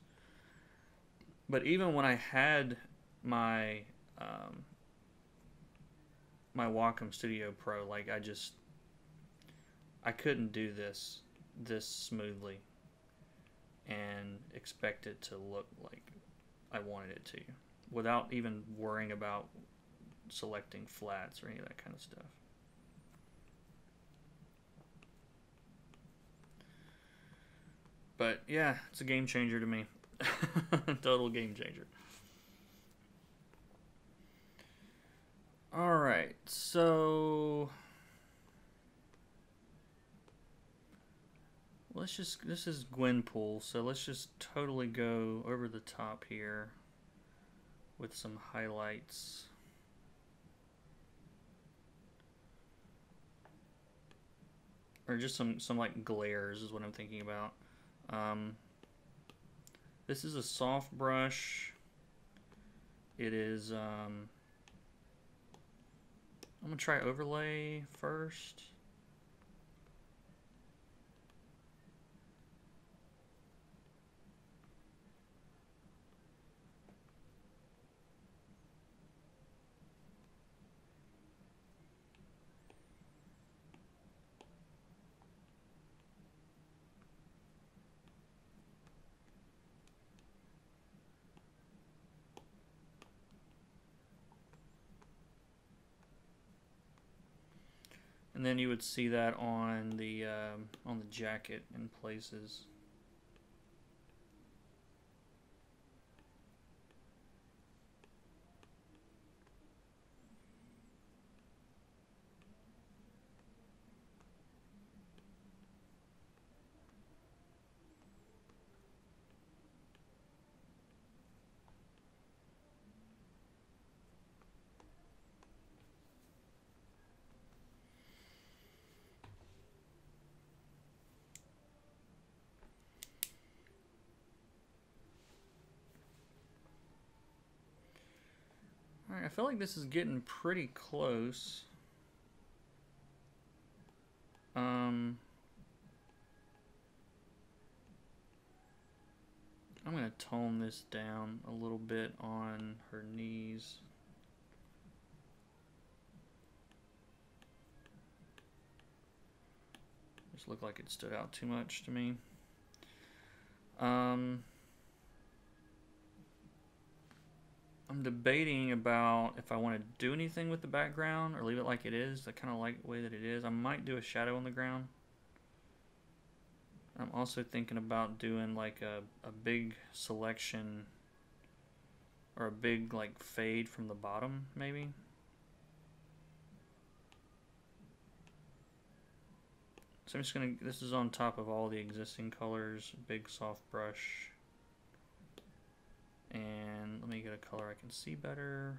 But even when I had my um, my Wacom Studio Pro, like, I just I couldn't do this this smoothly and expect it to look like I wanted it to, without even worrying about selecting flats or any of that kind of stuff. But yeah, it's a game changer to me. Total game changer. All right, so let's just, this is Gwenpool, so let's just totally go over the top here with some highlights. Or just some, some like glares is what I'm thinking about. Um, this is a soft brush. It is, um, I'm gonna try overlay first. And then you would see that on the um, on the jacket in places. feel like this is getting pretty close. Um, I'm going to tone this down a little bit on her knees. Just looked like it stood out too much to me. Um, I'm debating about if I want to do anything with the background or leave it like it is. I kind of like the way that it is. I might do a shadow on the ground. I'm also thinking about doing like a, a big selection or a big like fade from the bottom maybe. So I'm just gonna, this is on top of all the existing colors, big soft brush. And let me get a color I can see better.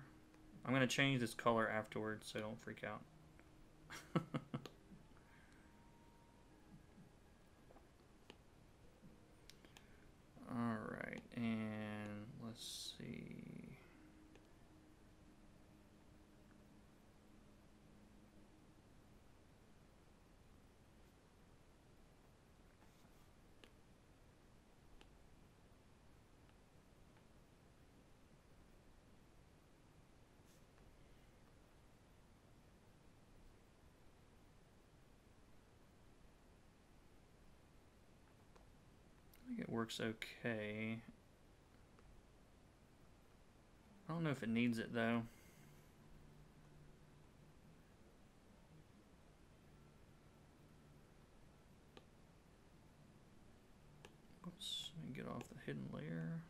I'm gonna change this color afterwards, so don't freak out. All right, and let's see. It works okay. I don't know if it needs it though. Oops, let me get off the hidden layer.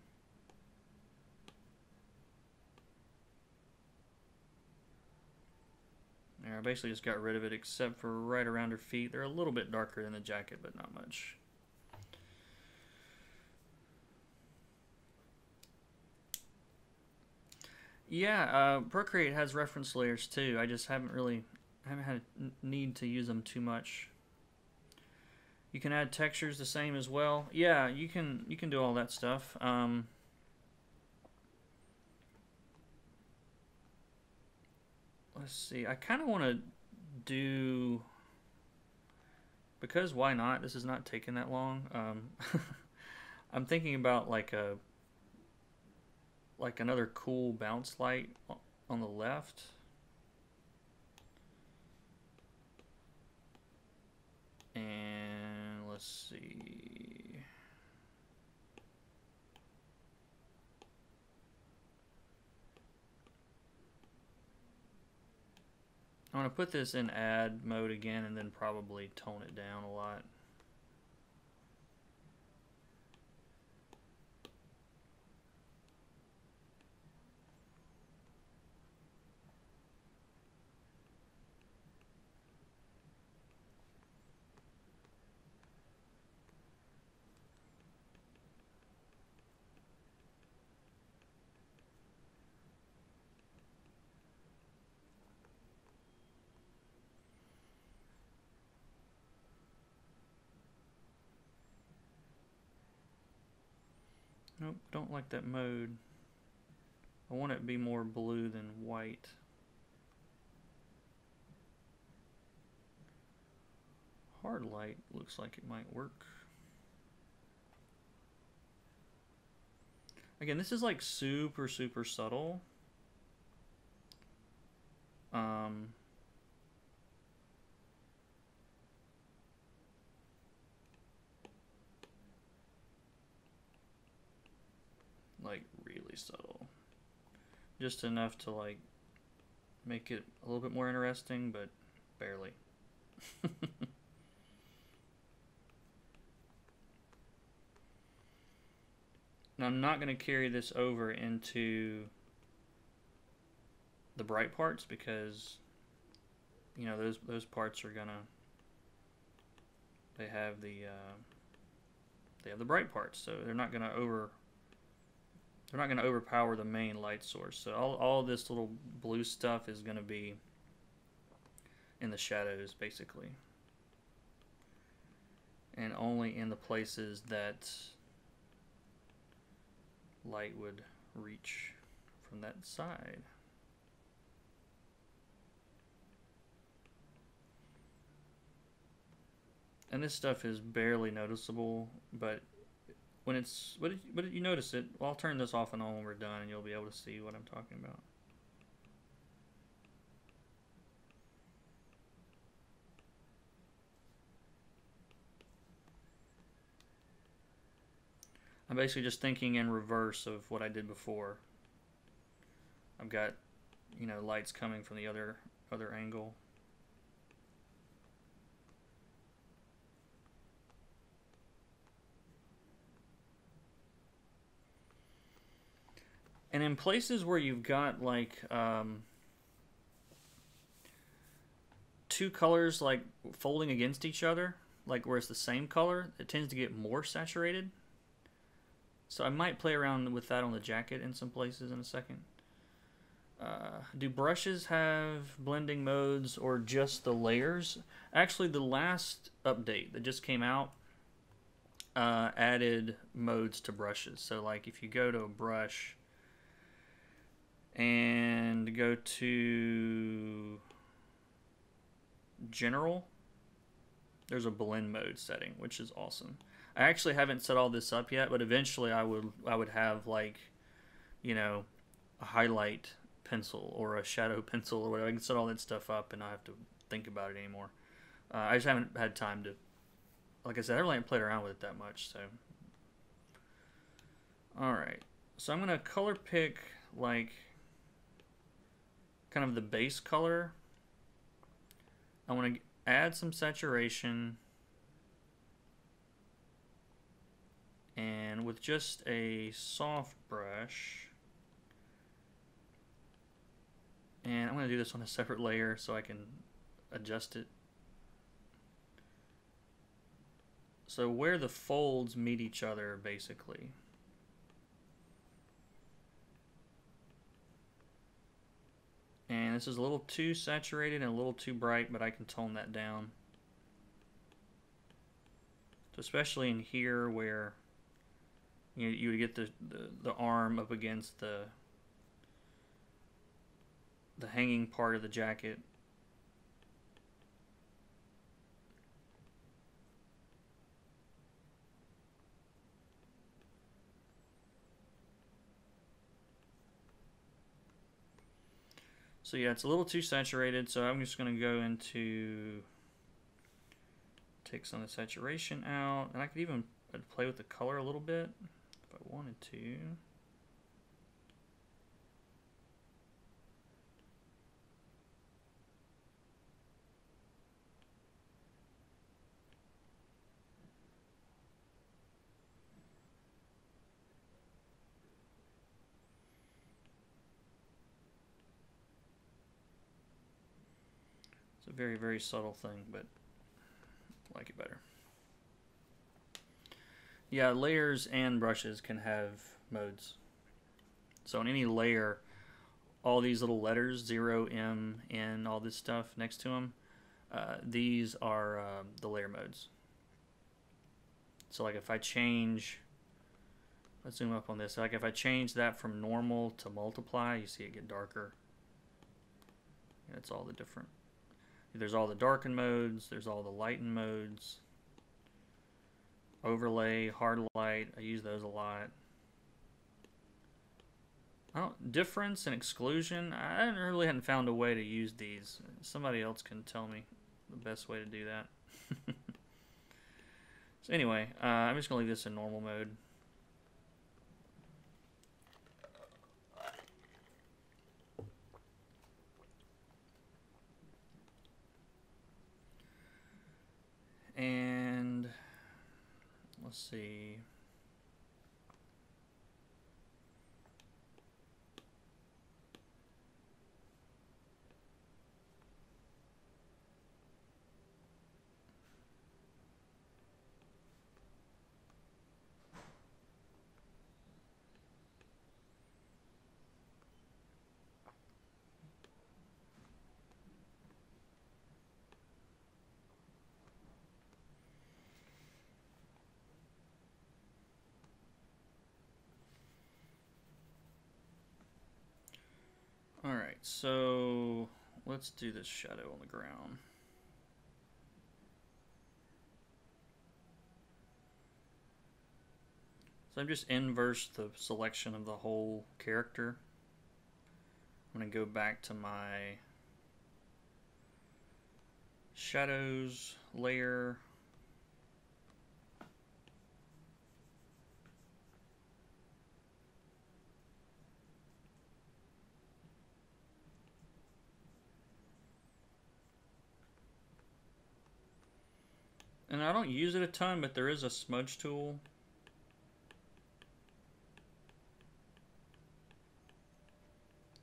There, I basically just got rid of it except for right around her feet. They're a little bit darker than the jacket, but not much. Yeah, uh, Procreate has reference layers too. I just haven't really, I haven't had a need to use them too much. You can add textures the same as well. Yeah, you can you can do all that stuff. Um, let's see. I kind of want to do, because why not? This is not taking that long. Um, I'm thinking about like a. like another cool bounce light on the left. And let's see. I'm gonna put this in add mode again and then probably tone it down a lot. Nope, don't like that mode. I want it to be more blue than white. Hard light looks like it might work. Again, this is like super, super subtle. Um, like really subtle, just enough to like make it a little bit more interesting, but barely. Now I'm not going to carry this over into the bright parts because you know those those parts are gonna, they have the uh, they have the bright parts, so they're not going to over They're not going to overpower the main light source. So all, all this little blue stuff is going to be in the shadows, basically. And only in the places that light would reach from that side. and this stuff is barely noticeable, but when it's, what did, what did you notice it? Well, I'll turn this off and on when we're done, and you'll be able to see what I'm talking about. I'm basically just thinking in reverse of what I did before. I've got, you know, lights coming from the other other angle. And in places where you've got like um, two colors like folding against each other, like where it's the same color, it tends to get more saturated. So I might play around with that on the jacket in some places in a second. Uh, do brushes have blending modes or just the layers? Actually, the last update that just came out uh, added modes to brushes. So like if you go to a brush and go to general, there's a blend mode setting, which is awesome. I actually haven't set all this up yet, but eventually I would I would have like, you know, a highlight pencil or a shadow pencil or whatever. I can set all that stuff up and not have to think about it anymore. Uh, I just haven't had time to, like I said, I really haven't played around with it that much. So, all right, so I'm gonna color pick like kind of the base color. I want to add some saturation. And with just a soft brush, and I'm going to do this on a separate layer so I can adjust it. So where the folds meet each other, basically. And this is a little too saturated and a little too bright, but I can tone that down. So especially in here where You, you would get the, the, the arm up against the the hanging part of the jacket. So yeah, it's a little too saturated, so I'm just going to go into, take some of the saturation out, and I could even play with the color a little bit. I wanted to. It's a very, very subtle thing, but I like it better. Yeah, layers and brushes can have modes. So on any layer, all these little letters, zero, M, N, all this stuff next to them, uh, these are um, the layer modes. So like if I change, let's zoom up on this. Like if I change that from normal to multiply, you see it get darker. That's all the different. There's all the darken modes, there's all the lighten modes. Overlay, hard light, I use those a lot. I don't, difference and exclusion, I really hadn't found a way to use these. Somebody else can tell me the best way to do that. So anyway, uh, I'm just gonna leave this in normal mode. And let's see. Alright, so let's do this shadow on the ground. So I'm just inverse the selection of the whole character. I'm going to go back to my shadows layer. And I don't use it a ton, but there is a smudge tool.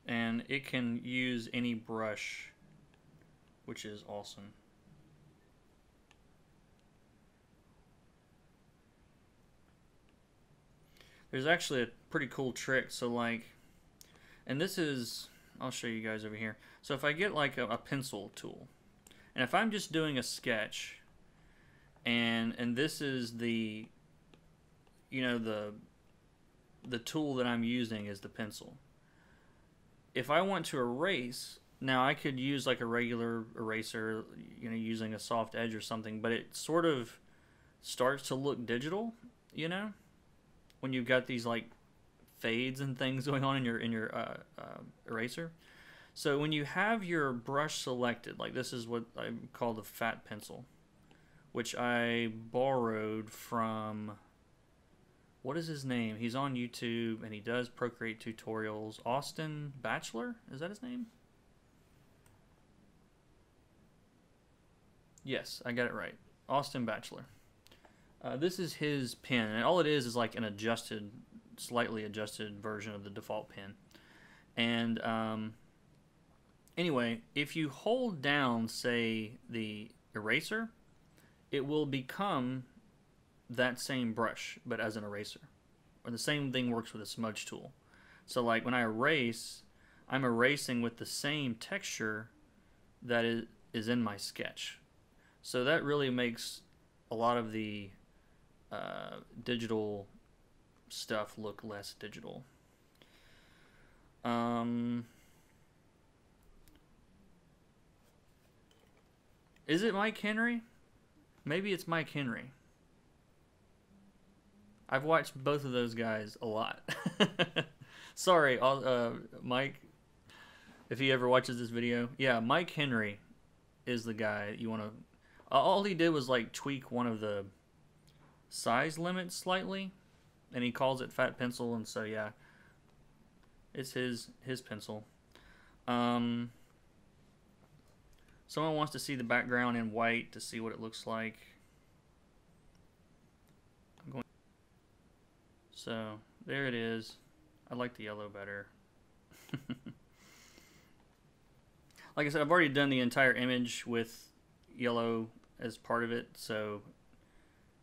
And it can use any brush, which is awesome. There's actually a pretty cool trick. So like, and this is, I'll show you guys over here. So if I get like a, a pencil tool, and if I'm just doing a sketch, and and this is the, you know, the, the tool that I'm using is the pencil. If I want to erase, now I could use like a regular eraser, you know, using a soft edge or something, but it sort of starts to look digital, you know, when you've got these like fades and things going on in your in your uh, uh, eraser. So when you have your brush selected, like this is what I call the fat pencil, which I borrowed from, what is his name? He's on YouTube and he does Procreate tutorials. Austin Batchelor, is that his name? Yes, I got it right. Austin Batchelor. Uh, this is his pen, and all it is is like an adjusted, slightly adjusted version of the default pen. And um, anyway, if you hold down, say, the eraser, it will become that same brush, but as an eraser. Or the same thing works with a smudge tool. So like when I erase, I'm erasing with the same texture that is, is in my sketch. So that really makes a lot of the uh, digital stuff look less digital. Um, is it Mike Henry? Maybe it's Mike Henry. I've watched both of those guys a lot. Sorry, uh, Mike, if he ever watches this video. Yeah, Mike Henry is the guy you want to... All he did was like tweak one of the size limits slightly, and he calls it Fat Pencil, and so yeah, it's his his pencil. Um, someone wants to see the background in white to see what it looks like. So there it is. I like the yellow better. Like I said, I've already done the entire image with yellow as part of it. So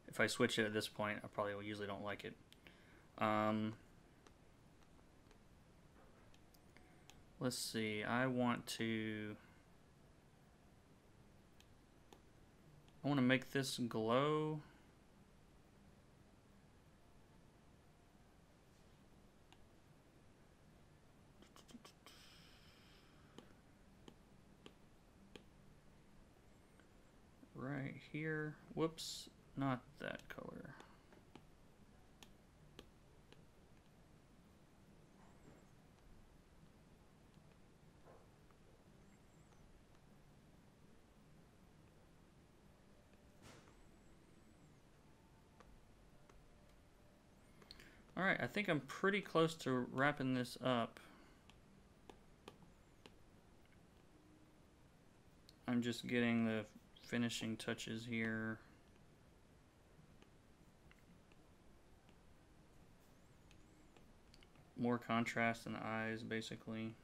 if I switch it at this point, I probably usually don't like it. Um, let's see. I want to. I want to make this glow. Right here. Whoops, not that color. All right, I think I'm pretty close to wrapping this up. I'm just getting the finishing touches here. More contrast in the eyes, basically.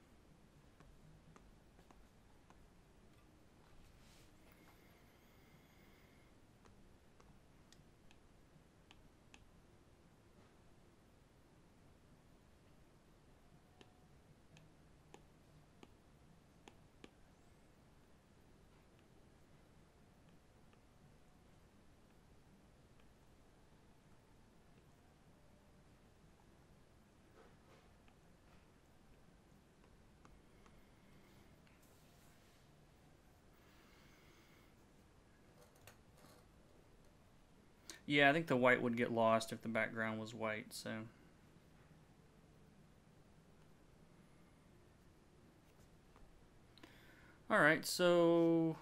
Yeah, I think the white would get lost if the background was white, so. All right, so.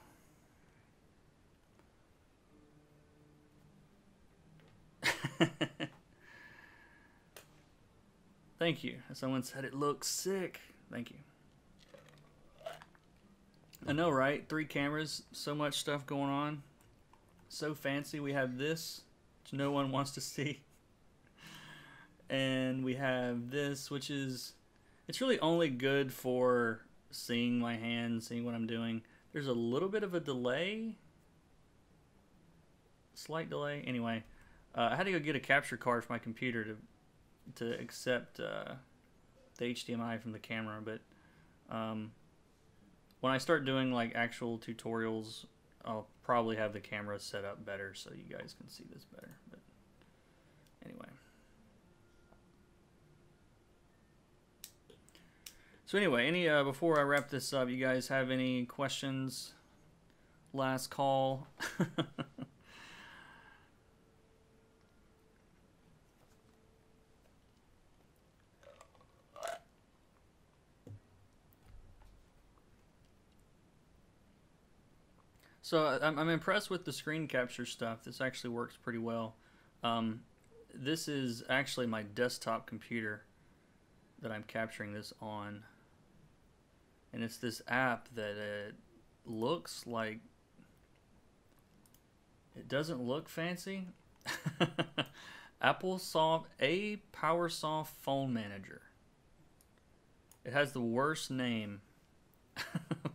Thank you. Someone said it looks sick. Thank you. I know, right? Three cameras, so much stuff going on. So fancy. We have this, which no one wants to see. And we have this, which is, it's really only good for seeing my hand, seeing what I'm doing. There's a little bit of a delay. Slight delay. Anyway, uh, I had to go get a capture card for my computer to to accept uh, the H D M I from the camera, but um, when I start doing like actual tutorials, I'll probably have the camera set up better so you guys can see this better, but anyway. So anyway, any uh, before I wrap this up, you guys have any questions? Last call. So I'm impressed with the screen capture stuff. This actually works pretty well. Um, this is actually my desktop computer that I'm capturing this on. And it's this app that it looks like, it doesn't look fancy. AppleSoft, a PowerSoft Phone Manager. It has the worst name.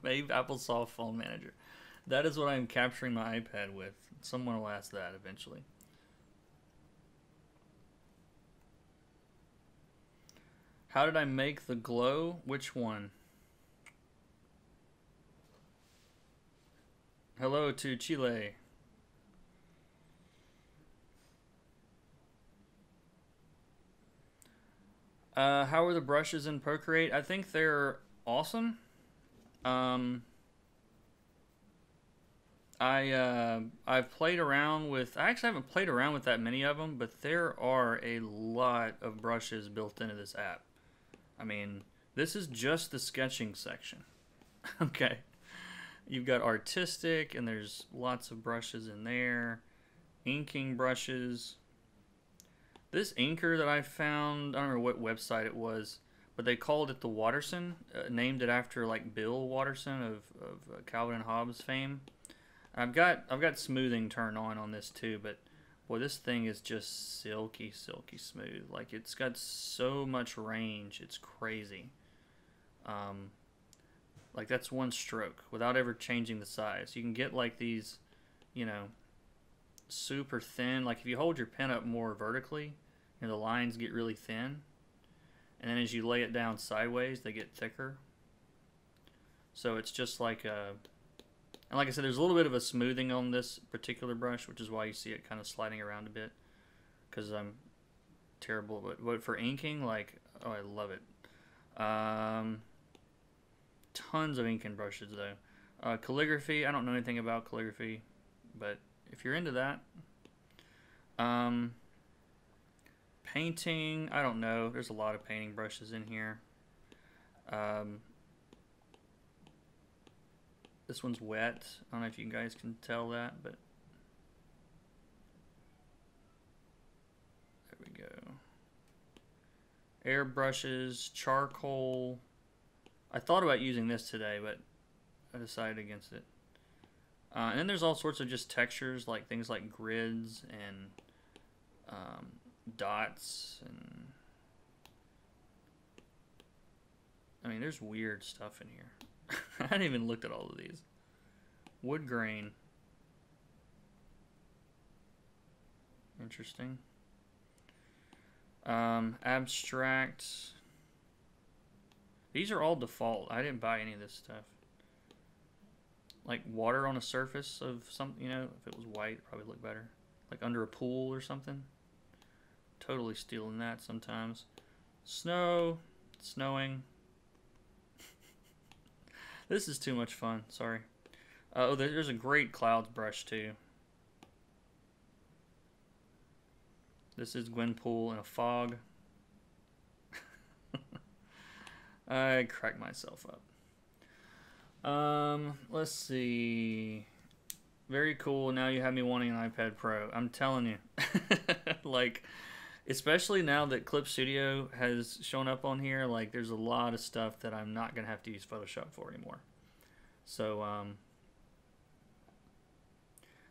Maybe AppleSoft Phone Manager. That is what I'm capturing my iPad with. Someone will ask that eventually. How did I make the glow? Which one? Hello to Chile. Uh, how are the brushes in Procreate? I think they're awesome. Um... I uh, I've played around with. I actually haven't played around with that many of them, but there are a lot of brushes built into this app. I mean, this is just the sketching section. Okay, you've got artistic, and there's lots of brushes in there. Inking brushes. This inker that I found, I don't remember what website it was, but they called it the Watterson, uh, named it after like Bill Watterson of of uh, Calvin and Hobbes fame. I've got I've got smoothing turned on on this too, but boy, this thing is just silky, silky smooth. Like it's got so much range, it's crazy. Um, like that's one stroke without ever changing the size. You can get like these, you know, super thin. Like if you hold your pen up more vertically, you know, the lines get really thin, and then as you lay it down sideways, they get thicker. So it's just like a. And like I said, there's a little bit of a smoothing on this particular brush, which is why you see it kind of sliding around a bit, because I'm terrible. But, but for inking, like, oh, I love it. Um, tons of inking brushes, though. Uh, calligraphy, I don't know anything about calligraphy, but if you're into that. Um, painting, I don't know. There's a lot of painting brushes in here. Um... This one's wet. I don't know if you guys can tell that, but there we go. Airbrushes, charcoal. I thought about using this today, but I decided against it. Uh, and then there's all sorts of just textures, like things like grids and um, dots, and I mean, there's weird stuff in here. I hadn't even looked at all of these. Wood grain. Interesting. Um, abstract. These are all default. I didn't buy any of this stuff. Like water on a surface of something, you know, if it was white, it'd probably look better. Like under a pool or something. Totally stealing that sometimes. Snow. Snowing. This is too much fun, sorry. Uh, oh, there's a great clouds brush, too. This is Gwenpool in a fog. I cracked myself up. Um, let's see. Very cool. Now you have me wanting an iPad Pro. I'm telling you. Like, especially now that Clip Studio has shown up on here, like, there's a lot of stuff that I'm not going to have to use Photoshop for anymore. So, um...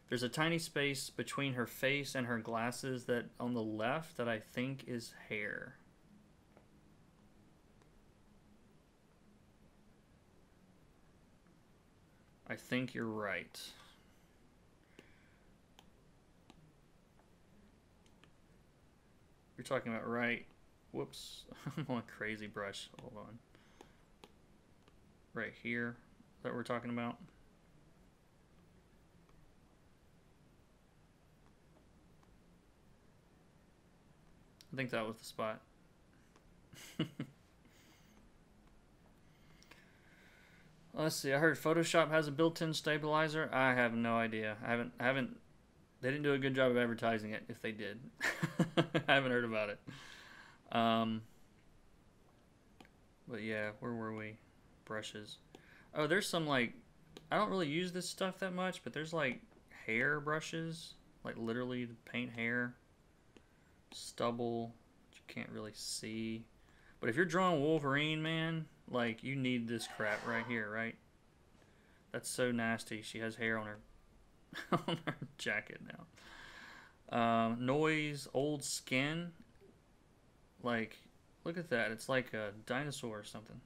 there's a tiny space between her face and her glasses that on the left that I think is hair. I think you're right. You're talking about right. Whoops. I'm on a crazy brush. Hold on. Right here that we're talking about. I think that was the spot. Let's see. I heard Photoshop has a built-in stabilizer. I have no idea. I haven't. I haven't. They didn't do a good job of advertising it. If they did, I haven't heard about it. Um. But yeah, where were we? Brushes. Oh, there's some like. I don't really use this stuff that much, but there's like hair brushes, like literally to paint hair. Stubble, you can't really see, but if you're drawing Wolverine, man, like, you need this crap right here, right? That's so nasty. She has hair on her on her jacket now. Um, noise, old skin, like, look at that. It's like a dinosaur or something.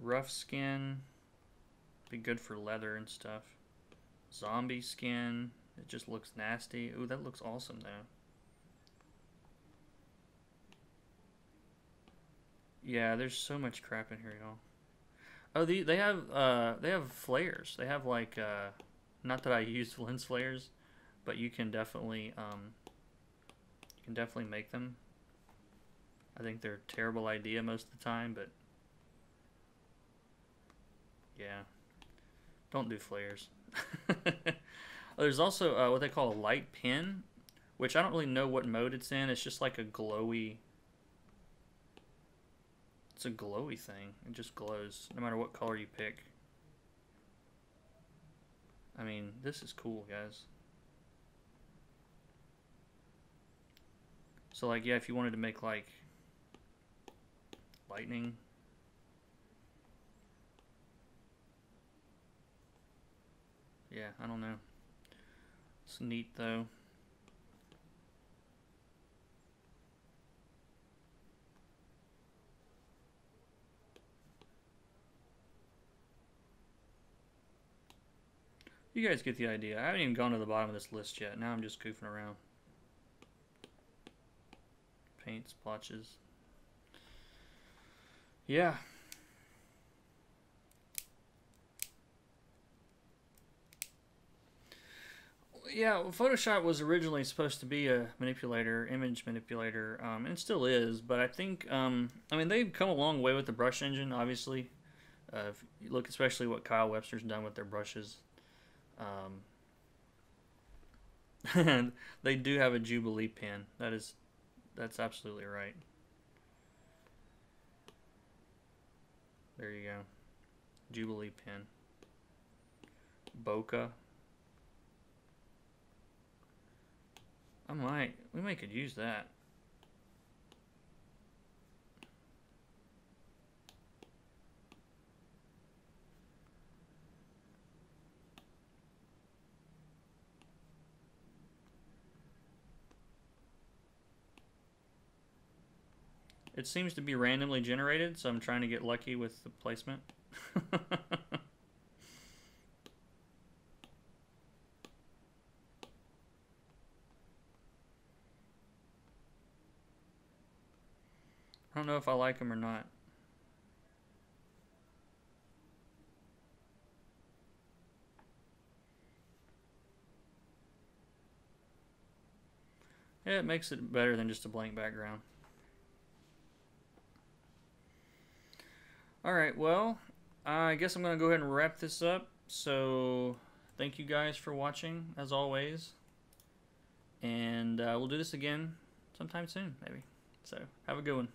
Rough skin, be good for leather and stuff. Zombie skin. It just looks nasty. Ooh, that looks awesome though. Yeah, there's so much crap in here, y'all. Oh, the, they have uh, they have flares. They have like, uh, not that I use lens flares, but you can definitely um, you can definitely make them. I think they're a terrible idea most of the time, but yeah, don't do flares. There's also uh, what they call a light pen, which I don't really know what mode it's in. It's just like a glowy, it's a glowy thing. It just glows no matter what color you pick. I mean, this is cool, guys. So like, yeah, if you wanted to make like lightning. Yeah, I don't know. It's neat though. You guys get the idea. I haven't even gone to the bottom of this list yet. Now I'm just goofing around. Paint splotches. Yeah. Yeah, well, Photoshop was originally supposed to be a manipulator, image manipulator, um, and it still is. But I think, um, I mean, they've come a long way with the brush engine, obviously. Uh, if you look especially what Kyle Webster's done with their brushes. Um, and they do have a Jubilee pen. That is, that's absolutely right. There you go. Jubilee pen. Bokeh. I might, we might could use that. It seems to be randomly generated, so I'm trying to get lucky with the placement. I don't know if I like them or not. Yeah, it makes it better than just a blank background. All right, well, I guess I'm going to go ahead and wrap this up. So thank you guys for watching, as always. and uh, we'll do this again sometime soon, maybe. So have a good one.